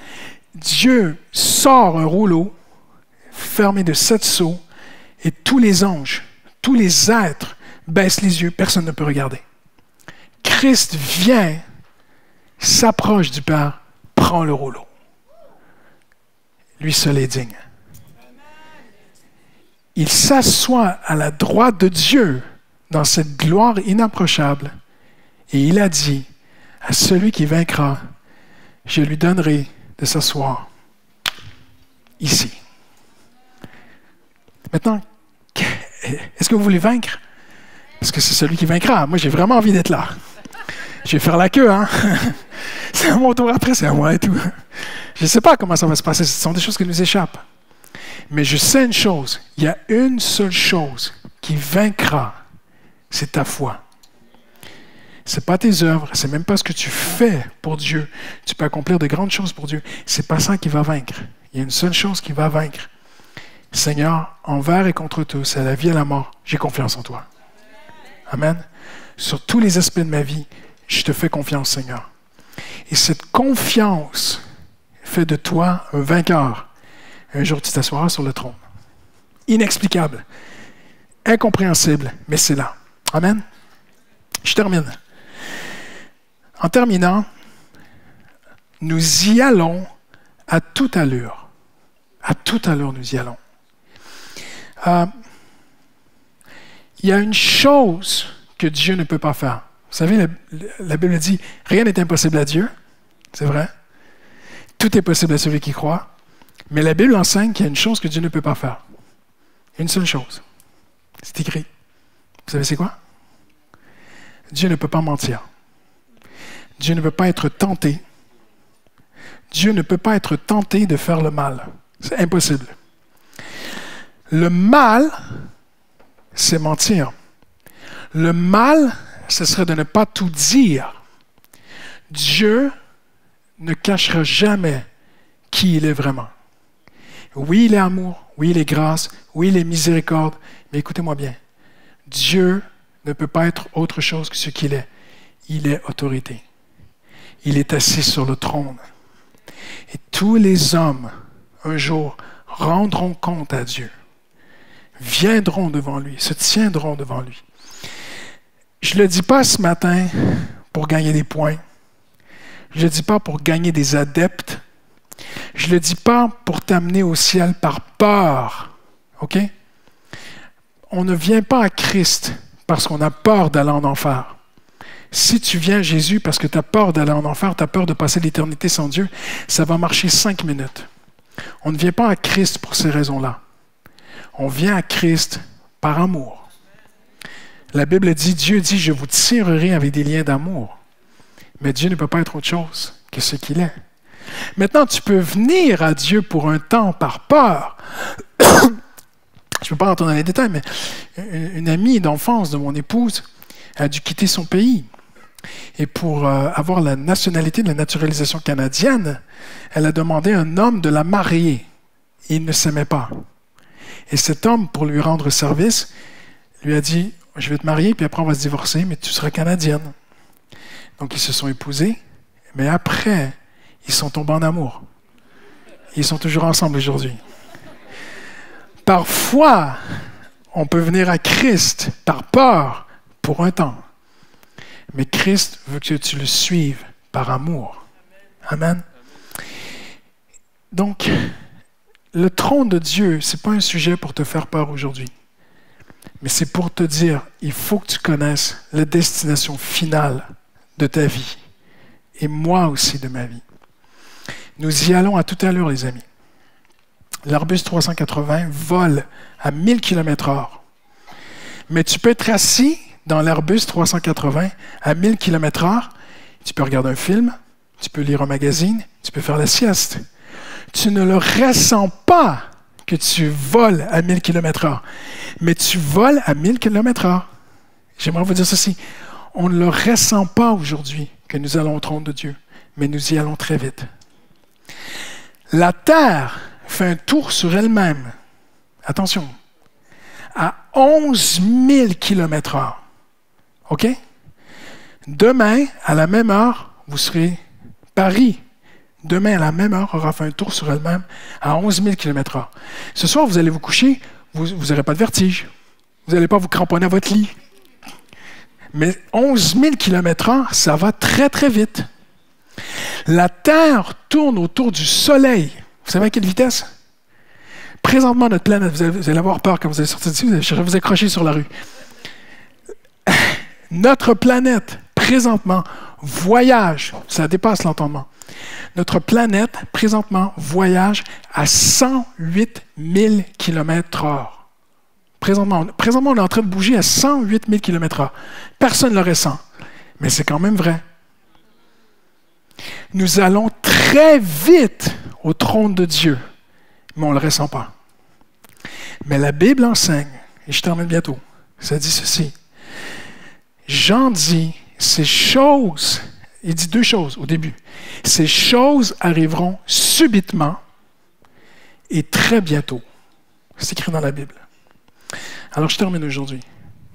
Dieu sort un rouleau fermé de sept sceaux et tous les anges, tous les êtres baissent les yeux, personne ne peut regarder. Christ vient, s'approche du Père, prend le rouleau. Lui seul est digne. Il s'assoit à la droite de Dieu dans cette gloire inapprochable et il a dit à celui qui vaincra, je lui donnerai de s'asseoir ici. Maintenant, est-ce que vous voulez vaincre? Parce que c'est celui qui vaincra. Moi, j'ai vraiment envie d'être là. Je vais faire la queue, hein? C'est à mon tour après, c'est à moi et tout. Je ne sais pas comment ça va se passer. Ce sont des choses qui nous échappent. Mais je sais une chose. Il y a une seule chose qui vaincra. C'est ta foi. Ce n'est pas tes œuvres. Ce n'est même pas ce que tu fais pour Dieu. Tu peux accomplir de grandes choses pour Dieu. Ce n'est pas ça qui va vaincre. Il y a une seule chose qui va vaincre. Seigneur, envers et contre tous, à la vie et à la mort, j'ai confiance en toi. Amen. Sur tous les aspects de ma vie, je te fais confiance, Seigneur. Et cette confiance fait de toi un vainqueur. Un jour, tu t'assoiras sur le trône. Inexplicable, incompréhensible, mais c'est là. Amen. Je termine. En terminant, nous y allons à toute allure. À toute allure, nous y allons. Euh, il y a une chose que Dieu ne peut pas faire. Vous savez, la, la Bible dit, rien n'est impossible à Dieu. C'est vrai. Tout est possible à celui qui croit. Mais la Bible enseigne qu'il y a une chose que Dieu ne peut pas faire. Une seule chose. C'est écrit. Vous savez c'est quoi? Dieu ne peut pas mentir. Dieu ne peut pas être tenté. Dieu ne peut pas être tenté de faire le mal. C'est impossible. Le mal, c'est mentir. Le mal, ce serait de ne pas tout dire. Dieu ne cachera jamais qui il est vraiment. Oui, il est amour. Oui, il est grâce. Oui, il est miséricorde. Mais écoutez-moi bien. Dieu ne peut pas être autre chose que ce qu'il est. Il est autorité. Il est assis sur le trône. Et tous les hommes, un jour, rendront compte à Dieu. Viendront devant lui. Se tiendront devant lui. Je ne le dis pas ce matin pour gagner des points. Je ne le dis pas pour gagner des adeptes. Je ne le dis pas pour t'amener au ciel par peur. OK? On ne vient pas à Christ parce qu'on a peur d'aller en enfer. Si tu viens à Jésus parce que tu as peur d'aller en enfer, tu as peur de passer l'éternité sans Dieu, ça va marcher cinq minutes. On ne vient pas à Christ pour ces raisons-là. On vient à Christ par amour. La Bible dit, Dieu dit, je vous tirerai avec des liens d'amour. Mais Dieu ne peut pas être autre chose que ce qu'il est. Maintenant, tu peux venir à Dieu pour un temps par peur. Je ne peux pas entrer dans les détails, mais une amie d'enfance de mon épouse a dû quitter son pays. Et pour euh, avoir la nationalité de la naturalisation canadienne, elle a demandé à un homme de la marier. Il ne s'aimait pas. Et cet homme, pour lui rendre service, lui a dit, je vais te marier, puis après on va se divorcer, mais tu seras canadienne. Donc ils se sont épousés, mais après, ils sont tombés en amour. Ils sont toujours ensemble aujourd'hui. Parfois, on peut venir à Christ par peur pour un temps. Mais Christ veut que tu le suives par amour. Amen. Donc, le trône de Dieu, ce n'est pas un sujet pour te faire peur aujourd'hui. Mais c'est pour te dire, il faut que tu connaisses la destination finale de ta vie. Et moi aussi de ma vie. Nous y allons à toute allure, les amis. L'arbuste trois cent quatre-vingts vole à mille kilomètres heure. Mais tu peux être assis dans l'arbuste trois cent quatre-vingts à mille kilomètres heure. Tu peux regarder un film, tu peux lire un magazine, tu peux faire la sieste. Tu ne le ressens pas que tu voles à mille kilomètres heure, mais tu voles à mille kilomètres heure. J'aimerais vous dire ceci, on ne le ressent pas aujourd'hui que nous allons au trône de Dieu, mais nous y allons très vite. La Terre fait un tour sur elle-même, attention, à onze mille kilomètres heure. OK? Demain, à la même heure, vous serez Paris. Demain, à la même heure, aura fait un tour sur elle-même à onze mille kilomètres heure. Ce soir, vous allez vous coucher, vous n'aurez pas de vertige. Vous n'allez pas vous cramponner à votre lit. Mais onze mille kilomètres heure, ça va très, très vite. La Terre tourne autour du Soleil. Vous savez à quelle vitesse? Présentement, notre planète, vous allez, vous allez avoir peur quand vous allez sortir d'ici, vous allez chercher à vous accrocher sur la rue. Notre planète, présentement, voyage, ça dépasse l'entendement. Notre planète, présentement, voyage à cent huit mille kilomètres heure. Présentement, présentement, on est en train de bouger à cent huit mille kilomètres heure. Personne ne le ressent, mais c'est quand même vrai. Nous allons très vite au trône de Dieu, mais on ne le ressent pas. Mais la Bible enseigne, et je termine bientôt, ça dit ceci. Jean dit, ces choses, il dit deux choses au début. Ces choses arriveront subitement et très bientôt. C'est écrit dans la Bible. Alors je termine aujourd'hui.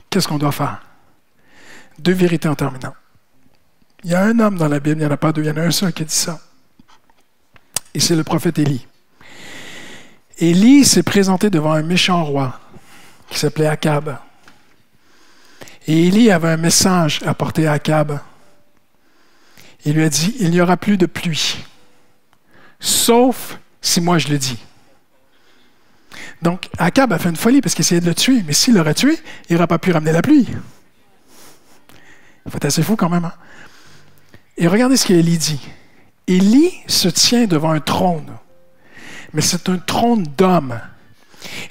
Qu'est-ce qu'on doit faire? Deux vérités en terminant. Il y a un homme dans la Bible, il n'y en a pas deux, il y en a un seul qui a dit ça. Et c'est le prophète Élie. Élie s'est présenté devant un méchant roi qui s'appelait Akab. Et Élie avait un message à porter à Akab. Il lui a dit, il n'y aura plus de pluie, sauf si moi je le dis. Donc, Akab a fait une folie parce qu'il essayait de le tuer, mais s'il l'aurait tué, il n'aurait pas pu ramener la pluie. C'est assez fou quand même. Hein? Et regardez ce qu'Élie dit. Élie se tient devant un trône, mais c'est un trône d'homme.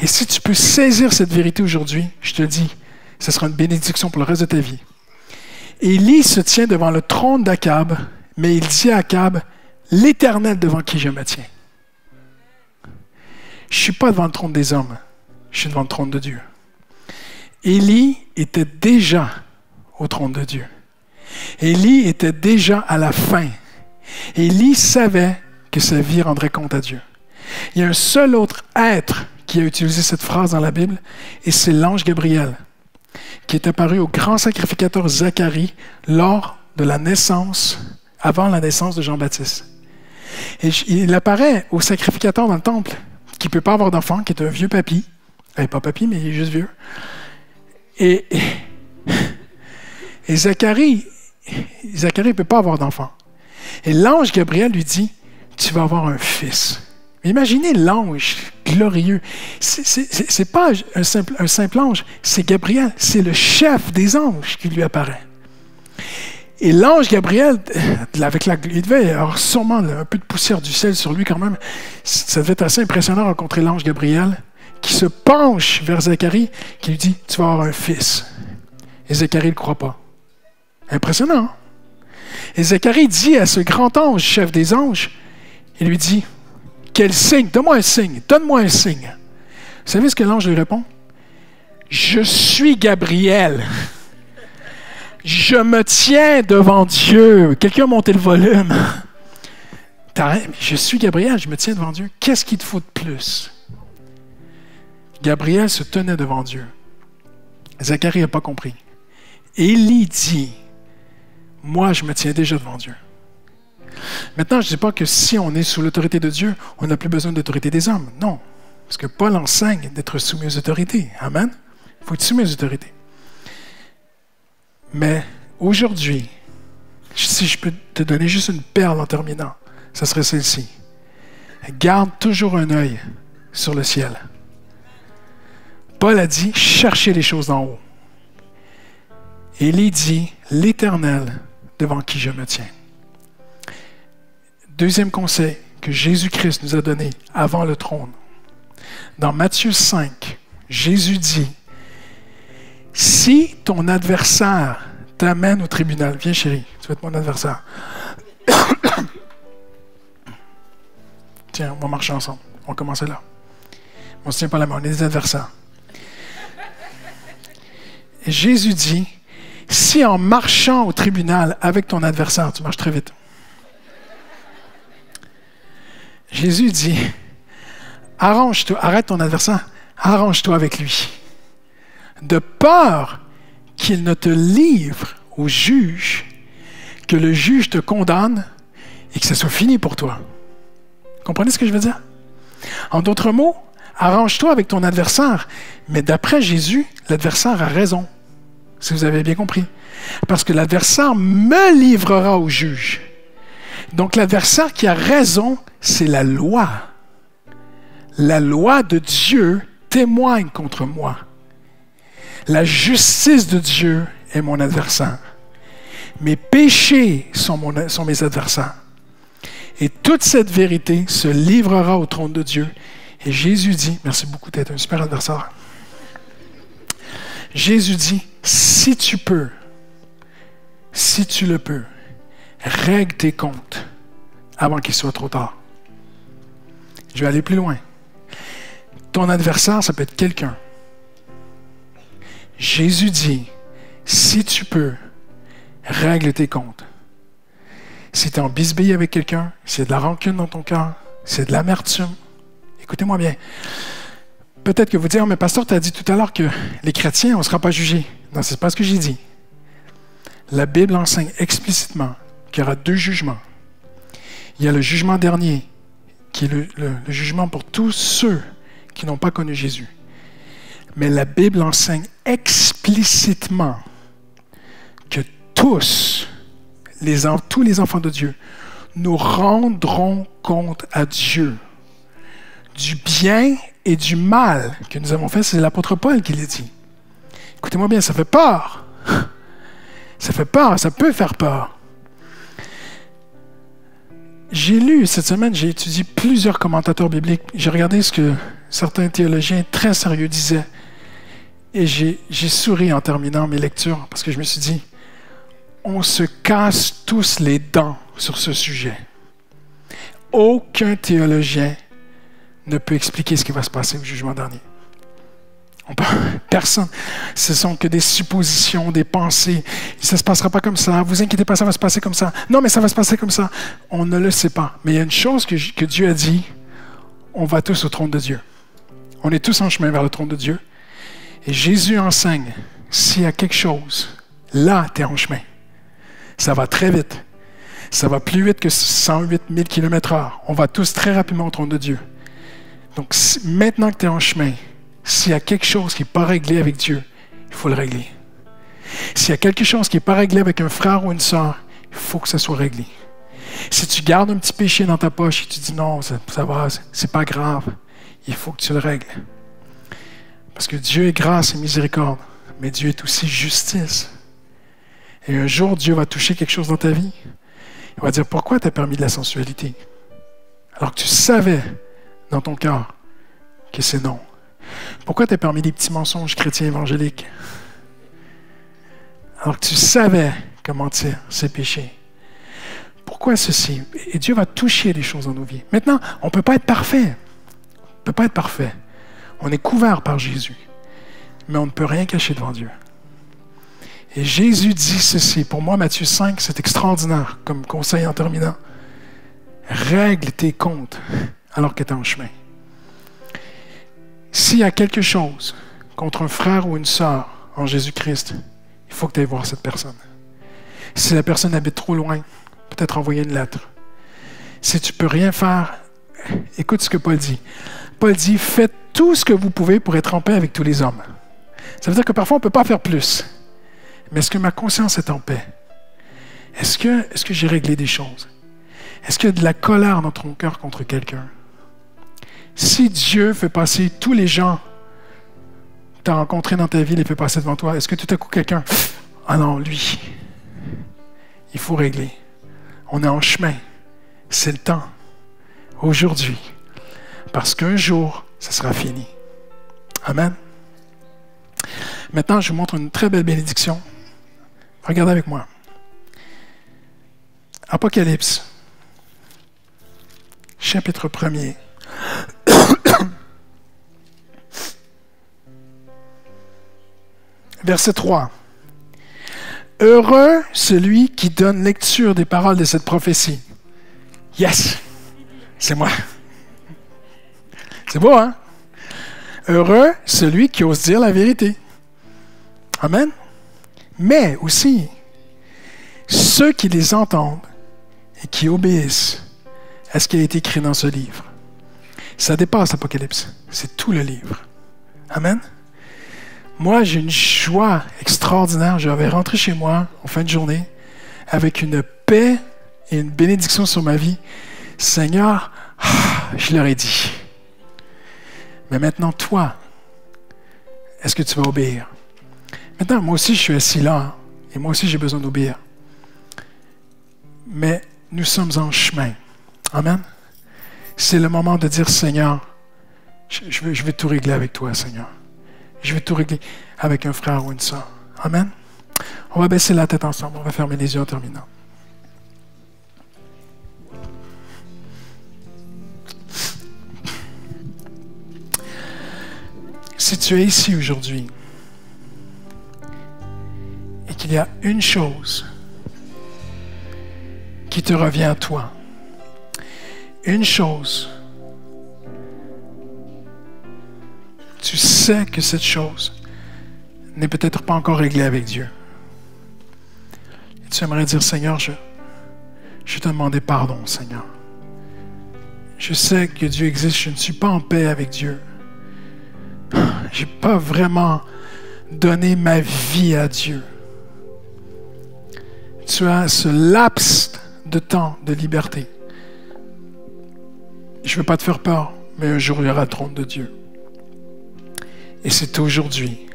Et si tu peux saisir cette vérité aujourd'hui, je te dis, ce sera une bénédiction pour le reste de ta vie. Élie se tient devant le trône d'Akab, mais il dit à Akab, l'Éternel devant qui je me tiens. Je ne suis pas devant le trône des hommes, je suis devant le trône de Dieu. Élie était déjà au trône de Dieu. Élie était déjà à la fin. Élie savait que sa vie rendrait compte à Dieu. Il y a un seul autre être qui a utilisé cette phrase dans la Bible, et c'est l'ange Gabriel, qui est apparu au grand sacrificateur Zacharie lors de la naissance, avant la naissance de Jean-Baptiste. Et il apparaît au sacrificateur dans le temple, qui ne peut pas avoir d'enfant, qui est un vieux papy. Eh, pas papy, mais il est juste vieux. Et, et, et Zacharie, Zacharie ne peut pas avoir d'enfant. Et l'ange Gabriel lui dit, « Tu vas avoir un fils. » Imaginez l'ange glorieux. Ce n'est pas un simple, un simple ange, c'est Gabriel, c'est le chef des anges qui lui apparaît. Et l'ange Gabriel, avec la, il devait avoir sûrement un peu de poussière du ciel sur lui quand même. Ça devait être assez impressionnant de rencontrer l'ange Gabriel qui se penche vers Zacharie, qui lui dit « Tu vas avoir un fils. » Et Zacharie ne le croit pas. Impressionnant, hein? Et Zacharie dit à ce grand ange, chef des anges, il lui dit « Quel signe? Donne-moi un signe. Donne-moi un signe. » Vous savez ce que l'ange lui répond? « Je suis Gabriel. » Je me tiens devant Dieu. Quelqu'un a monté le volume. Je suis Gabriel, je me tiens devant Dieu. Qu'est-ce qu'il te faut de plus? Gabriel se tenait devant Dieu. Zacharie n'a pas compris. Élie dit, moi, je me tiens déjà devant Dieu. Maintenant, je ne dis pas que si on est sous l'autorité de Dieu, on n'a plus besoin de l'autorité des hommes. Non, parce que Paul enseigne d'être soumis aux autorités. Amen. Il faut être soumis aux autorités. Mais aujourd'hui, si je peux te donner juste une perle en terminant, ce serait celle-ci. Garde toujours un œil sur le ciel. Paul a dit, cherchez les choses d'en haut. Élie dit, l'Éternel devant qui je me tiens. Deuxième conseil que Jésus-Christ nous a donné avant le trône. Dans Matthieu cinq, Jésus dit, si ton adversaire t'amène au tribunal, viens chérie, tu vas être mon adversaire. Tiens, on va marcher ensemble. On va commencer là. On se tient pas la main, on est des adversaires. Et Jésus dit, si en marchant au tribunal avec ton adversaire, tu marches très vite. Jésus dit, arrange-toi, arrête ton adversaire, arrange-toi avec lui, de peur qu'il ne te livre au juge, que le juge te condamne et que ce soit fini pour toi. Comprenez ce que je veux dire? En d'autres mots, arrange-toi avec ton adversaire, mais d'après Jésus, l'adversaire a raison, si vous avez bien compris. Parce que l'adversaire me livrera au juge. Donc l'adversaire qui a raison, c'est la loi. La loi de Dieu témoigne contre moi. La justice de Dieu est mon adversaire. Mes péchés sont, mon, sont mes adversaires. Et toute cette vérité se livrera au trône de Dieu. Et Jésus dit, merci beaucoup d'être un super adversaire. Jésus dit, si tu peux, si tu le peux, règle tes comptes avant qu'il soit trop tard. Je vais aller plus loin. Ton adversaire, ça peut être quelqu'un. Jésus dit, si tu peux, règle tes comptes. Si tu es en bisbille avec quelqu'un, c'est de la rancune dans ton cœur, c'est de l'amertume. Écoutez-moi bien. Peut-être que vous dites, oh, mais pasteur, tu as dit tout à l'heure que les chrétiens, on ne sera pas jugés. Non, ce n'est pas ce que j'ai dit. La Bible enseigne explicitement qu'il y aura deux jugements. Il y a le jugement dernier, qui est le, le, le jugement pour tous ceux qui n'ont pas connu Jésus. Mais la Bible enseigne explicitement que tous, les, tous les enfants de Dieu, nous rendrons compte à Dieu du bien et du mal que nous avons fait. C'est l'apôtre Paul qui l'a dit. Écoutez-moi bien, ça fait peur. Ça fait peur, ça peut faire peur. J'ai lu cette semaine, j'ai étudié plusieurs commentateurs bibliques. J'ai regardé ce que certains théologiens très sérieux disaient. Et j'ai souri en terminant mes lectures parce que je me suis dit, on se casse tous les dents sur ce sujet. Aucun théologien ne peut expliquer ce qui va se passer au jugement dernier. On peut, personne. Ce ne sont que des suppositions, des pensées. Ça ne se passera pas comme ça. Vous inquiétez pas, ça va se passer comme ça. Non, mais ça va se passer comme ça. On ne le sait pas. Mais il y a une chose que, que Dieu a dit. On va tous au trône de Dieu. On est tous en chemin vers le trône de Dieu. Et Jésus enseigne, s'il y a quelque chose, là, tu es en chemin. Ça va très vite. Ça va plus vite que cent huit mille kilomètres heure. On va tous très rapidement au trône de Dieu. Donc, maintenant que tu es en chemin, s'il y a quelque chose qui n'est pas réglé avec Dieu, il faut le régler. S'il y a quelque chose qui n'est pas réglé avec un frère ou une sœur, il faut que ça soit réglé. Si tu gardes un petit péché dans ta poche et tu dis non, ça, ça va, c'est pas grave, il faut que tu le règles. Parce que Dieu est grâce et miséricorde, mais Dieu est aussi justice. Et un jour, Dieu va toucher quelque chose dans ta vie. Il va dire, pourquoi tu as permis de la sensualité? Alors que tu savais dans ton cœur que c'est non. Pourquoi tu as permis des petits mensonges chrétiens évangéliques? Alors que tu savais comment dire ces péchés. Pourquoi ceci? Et Dieu va toucher les choses dans nos vies. Maintenant, on ne peut pas être parfait. On ne peut pas être parfait. On est couvert par Jésus. Mais on ne peut rien cacher devant Dieu. Et Jésus dit ceci. Pour moi, Matthieu cinq, c'est extraordinaire comme conseil en terminant. Règle tes comptes alors que tu es en chemin. S'il y a quelque chose contre un frère ou une sœur en Jésus-Christ, il faut que tu ailles voir cette personne. Si la personne habite trop loin, peut-être envoyer une lettre. Si tu ne peux rien faire, écoute ce que Paul dit. Paul dit, faites tout ce que vous pouvez pour être en paix avec tous les hommes. Ça veut dire que parfois, on ne peut pas faire plus. Mais est-ce que ma conscience est en paix? Est-ce que, est-ce que j'ai réglé des choses? Est-ce qu'il y a de la colère dans ton cœur contre quelqu'un? Si Dieu fait passer tous les gens que tu as rencontrés dans ta vie, les fait passer devant toi, est-ce que tout à coup quelqu'un, ah non, lui, il faut régler. On est en chemin. C'est le temps. Aujourd'hui. Parce qu'un jour, ça sera fini. Amen. Maintenant, je vous montre une très belle bénédiction. Regardez avec moi. Apocalypse. chapitre premier. Verset trois. « Heureux celui qui donne lecture des paroles de cette prophétie. » Yes! C'est moi. C'est beau, hein? « Heureux celui qui ose dire la vérité. » Amen. Mais aussi, ceux qui les entendent et qui obéissent à ce qui a été écrit dans ce livre. Ça dépasse l'Apocalypse. C'est tout le livre. Amen. Moi, j'ai une joie extraordinaire. Je vais rentrer chez moi en fin de journée avec une paix et une bénédiction sur ma vie. Seigneur, je leur ai dit. Mais maintenant, toi, est-ce que tu vas obéir? Maintenant, moi aussi, je suis assis là, et moi aussi, j'ai besoin d'obéir. Mais nous sommes en chemin. Amen. C'est le moment de dire, Seigneur, je, je, veux, je veux tout régler avec toi, Seigneur. Je veux tout régler avec un frère ou une soeur. Amen. On va baisser la tête ensemble. On va fermer les yeux en terminant. Si tu es ici aujourd'hui, et qu'il y a une chose qui te revient à toi. Une chose. Tu sais que cette chose n'est peut-être pas encore réglée avec Dieu. Et tu aimerais dire, Seigneur, je, je te demandais pardon, Seigneur. Je sais que Dieu existe, je ne suis pas en paix avec Dieu. Je n'ai pas vraiment donné ma vie à Dieu. Tu as ce laps de temps de liberté. Je ne veux pas te faire peur, mais un jour il y aura le trône de Dieu. Et c'est aujourd'hui.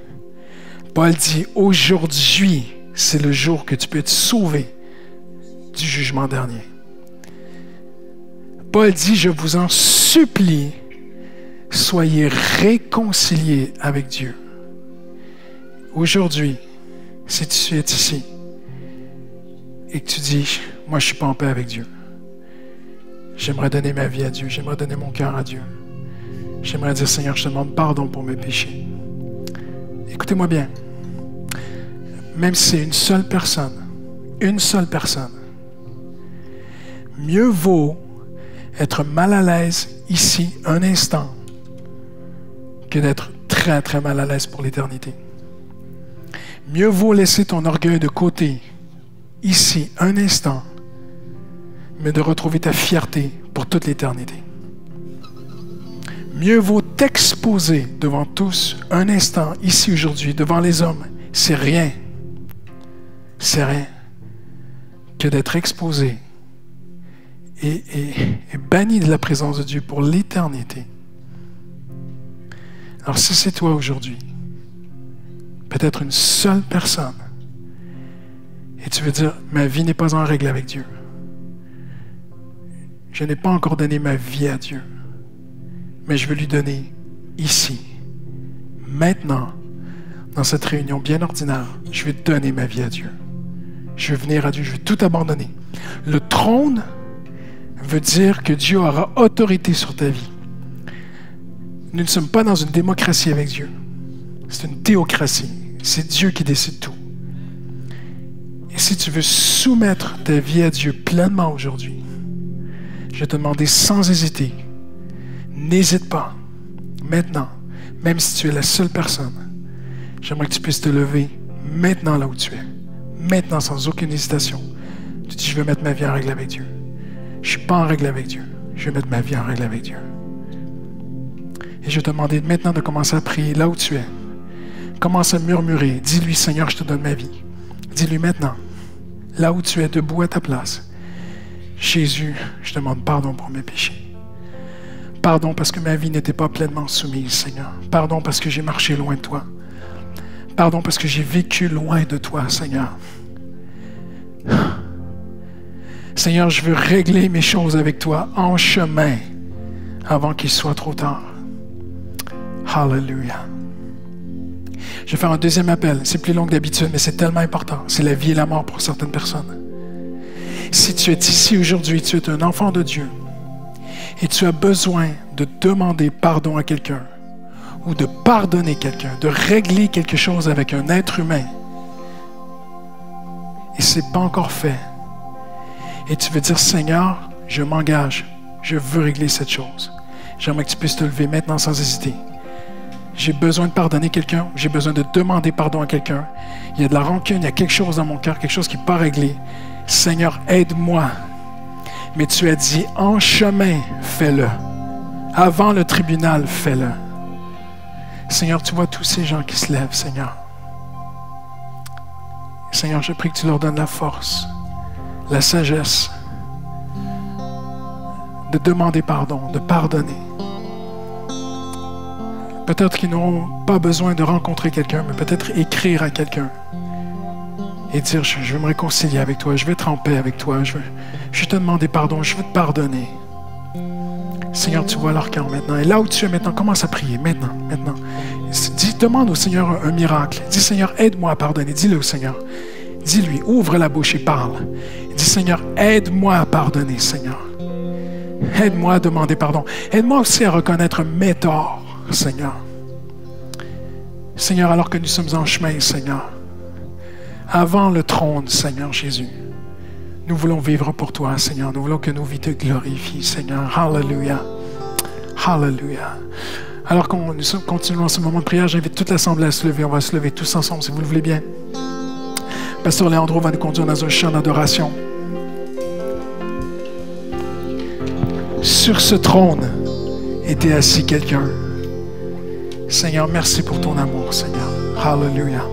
Paul dit, aujourd'hui, c'est le jour que tu peux être sauvé du jugement dernier. Paul dit, je vous en supplie, soyez réconciliés avec Dieu. Aujourd'hui, si tu es ici et que tu dis, moi je ne suis pas en paix avec Dieu. J'aimerais donner ma vie à Dieu. J'aimerais donner mon cœur à Dieu. J'aimerais dire, Seigneur, je te demande pardon pour mes péchés. Écoutez-moi bien. Même si c'est une seule personne, une seule personne, mieux vaut être mal à l'aise ici, un instant, que d'être très, très mal à l'aise pour l'éternité. Mieux vaut laisser ton orgueil de côté, ici, un instant, mais de retrouver ta fierté pour toute l'éternité. Mieux vaut t'exposer devant tous un instant, ici, aujourd'hui, devant les hommes. C'est rien. C'est rien que d'être exposé et, et, et banni de la présence de Dieu pour l'éternité. Alors, si c'est toi aujourd'hui, peut-être une seule personne, et tu veux dire, ma vie n'est pas en règle avec Dieu. Je n'ai pas encore donné ma vie à Dieu, mais je veux lui donner ici, maintenant, dans cette réunion bien ordinaire. Je vais donner ma vie à Dieu. Je vais venir à Dieu, je vais tout abandonner. Le trône veut dire que Dieu aura autorité sur ta vie. Nous ne sommes pas dans une démocratie avec Dieu. C'est une théocratie. C'est Dieu qui décide tout. Et si tu veux soumettre ta vie à Dieu pleinement aujourd'hui, je vais te demander sans hésiter, n'hésite pas, maintenant, même si tu es la seule personne, j'aimerais que tu puisses te lever maintenant là où tu es, maintenant sans aucune hésitation. Tu dis, je veux mettre ma vie en règle avec Dieu. Je ne suis pas en règle avec Dieu, je vais mettre ma vie en règle avec Dieu. Et je vais te demander maintenant de commencer à prier là où tu es. Commence à murmurer, dis-lui, Seigneur, je te donne ma vie. Dis-lui maintenant, là où tu es, debout à ta place. Jésus, je demande pardon pour mes péchés. Pardon parce que ma vie n'était pas pleinement soumise, Seigneur. Pardon parce que j'ai marché loin de toi. Pardon parce que j'ai vécu loin de toi, Seigneur. Seigneur, je veux régler mes choses avec toi en chemin avant qu'il soit trop tard. Hallelujah. Je vais faire un deuxième appel. C'est plus long que d'habitude, mais c'est tellement important. C'est la vie et la mort pour certaines personnes. Si tu es ici aujourd'hui, tu es un enfant de Dieu et tu as besoin de demander pardon à quelqu'un ou de pardonner quelqu'un, de régler quelque chose avec un être humain, et ce n'est pas encore fait, et tu veux dire, Seigneur, je m'engage, je veux régler cette chose. J'aimerais que tu puisses te lever maintenant sans hésiter. J'ai besoin de pardonner quelqu'un, j'ai besoin de demander pardon à quelqu'un. Il y a de la rancune, il y a quelque chose dans mon cœur, quelque chose qui n'est pas réglé. Seigneur, aide-moi. Mais tu as dit, en chemin, fais-le. Avant le tribunal, fais-le. Seigneur, tu vois tous ces gens qui se lèvent, Seigneur. Seigneur, je prie que tu leur donnes la force, la sagesse de demander pardon, de pardonner. Peut-être qu'ils n'auront pas besoin de rencontrer quelqu'un, mais peut-être écrire à quelqu'un et dire, je, je veux me réconcilier avec toi, je vais être en paix avec toi, je veux, je veux te demander pardon, je veux te pardonner. Seigneur, tu vois leur cœur maintenant. Et là où tu es maintenant, commence à prier, maintenant, maintenant. Dis, demande au Seigneur un, un miracle. Dis, Seigneur, aide-moi à pardonner. Dis-le au Seigneur. Dis-lui, ouvre la bouche et parle. Dis, Seigneur, aide-moi à pardonner, Seigneur. Aide-moi à demander pardon. Aide-moi aussi à reconnaître mes torts, Seigneur. Seigneur, alors que nous sommes en chemin, Seigneur, avant le trône, Seigneur Jésus, nous voulons vivre pour toi, Seigneur. Nous voulons que nos vies te glorifient, Seigneur. Hallelujah. Hallelujah. Alors qu'on nous continuons ce moment de prière, j'invite toute l'assemblée à se lever. On va se lever tous ensemble, si vous le voulez bien. Pasteur Leandro va nous conduire dans un chant d'adoration. Sur ce trône était assis quelqu'un. Seigneur, merci pour ton amour, Seigneur. Hallelujah.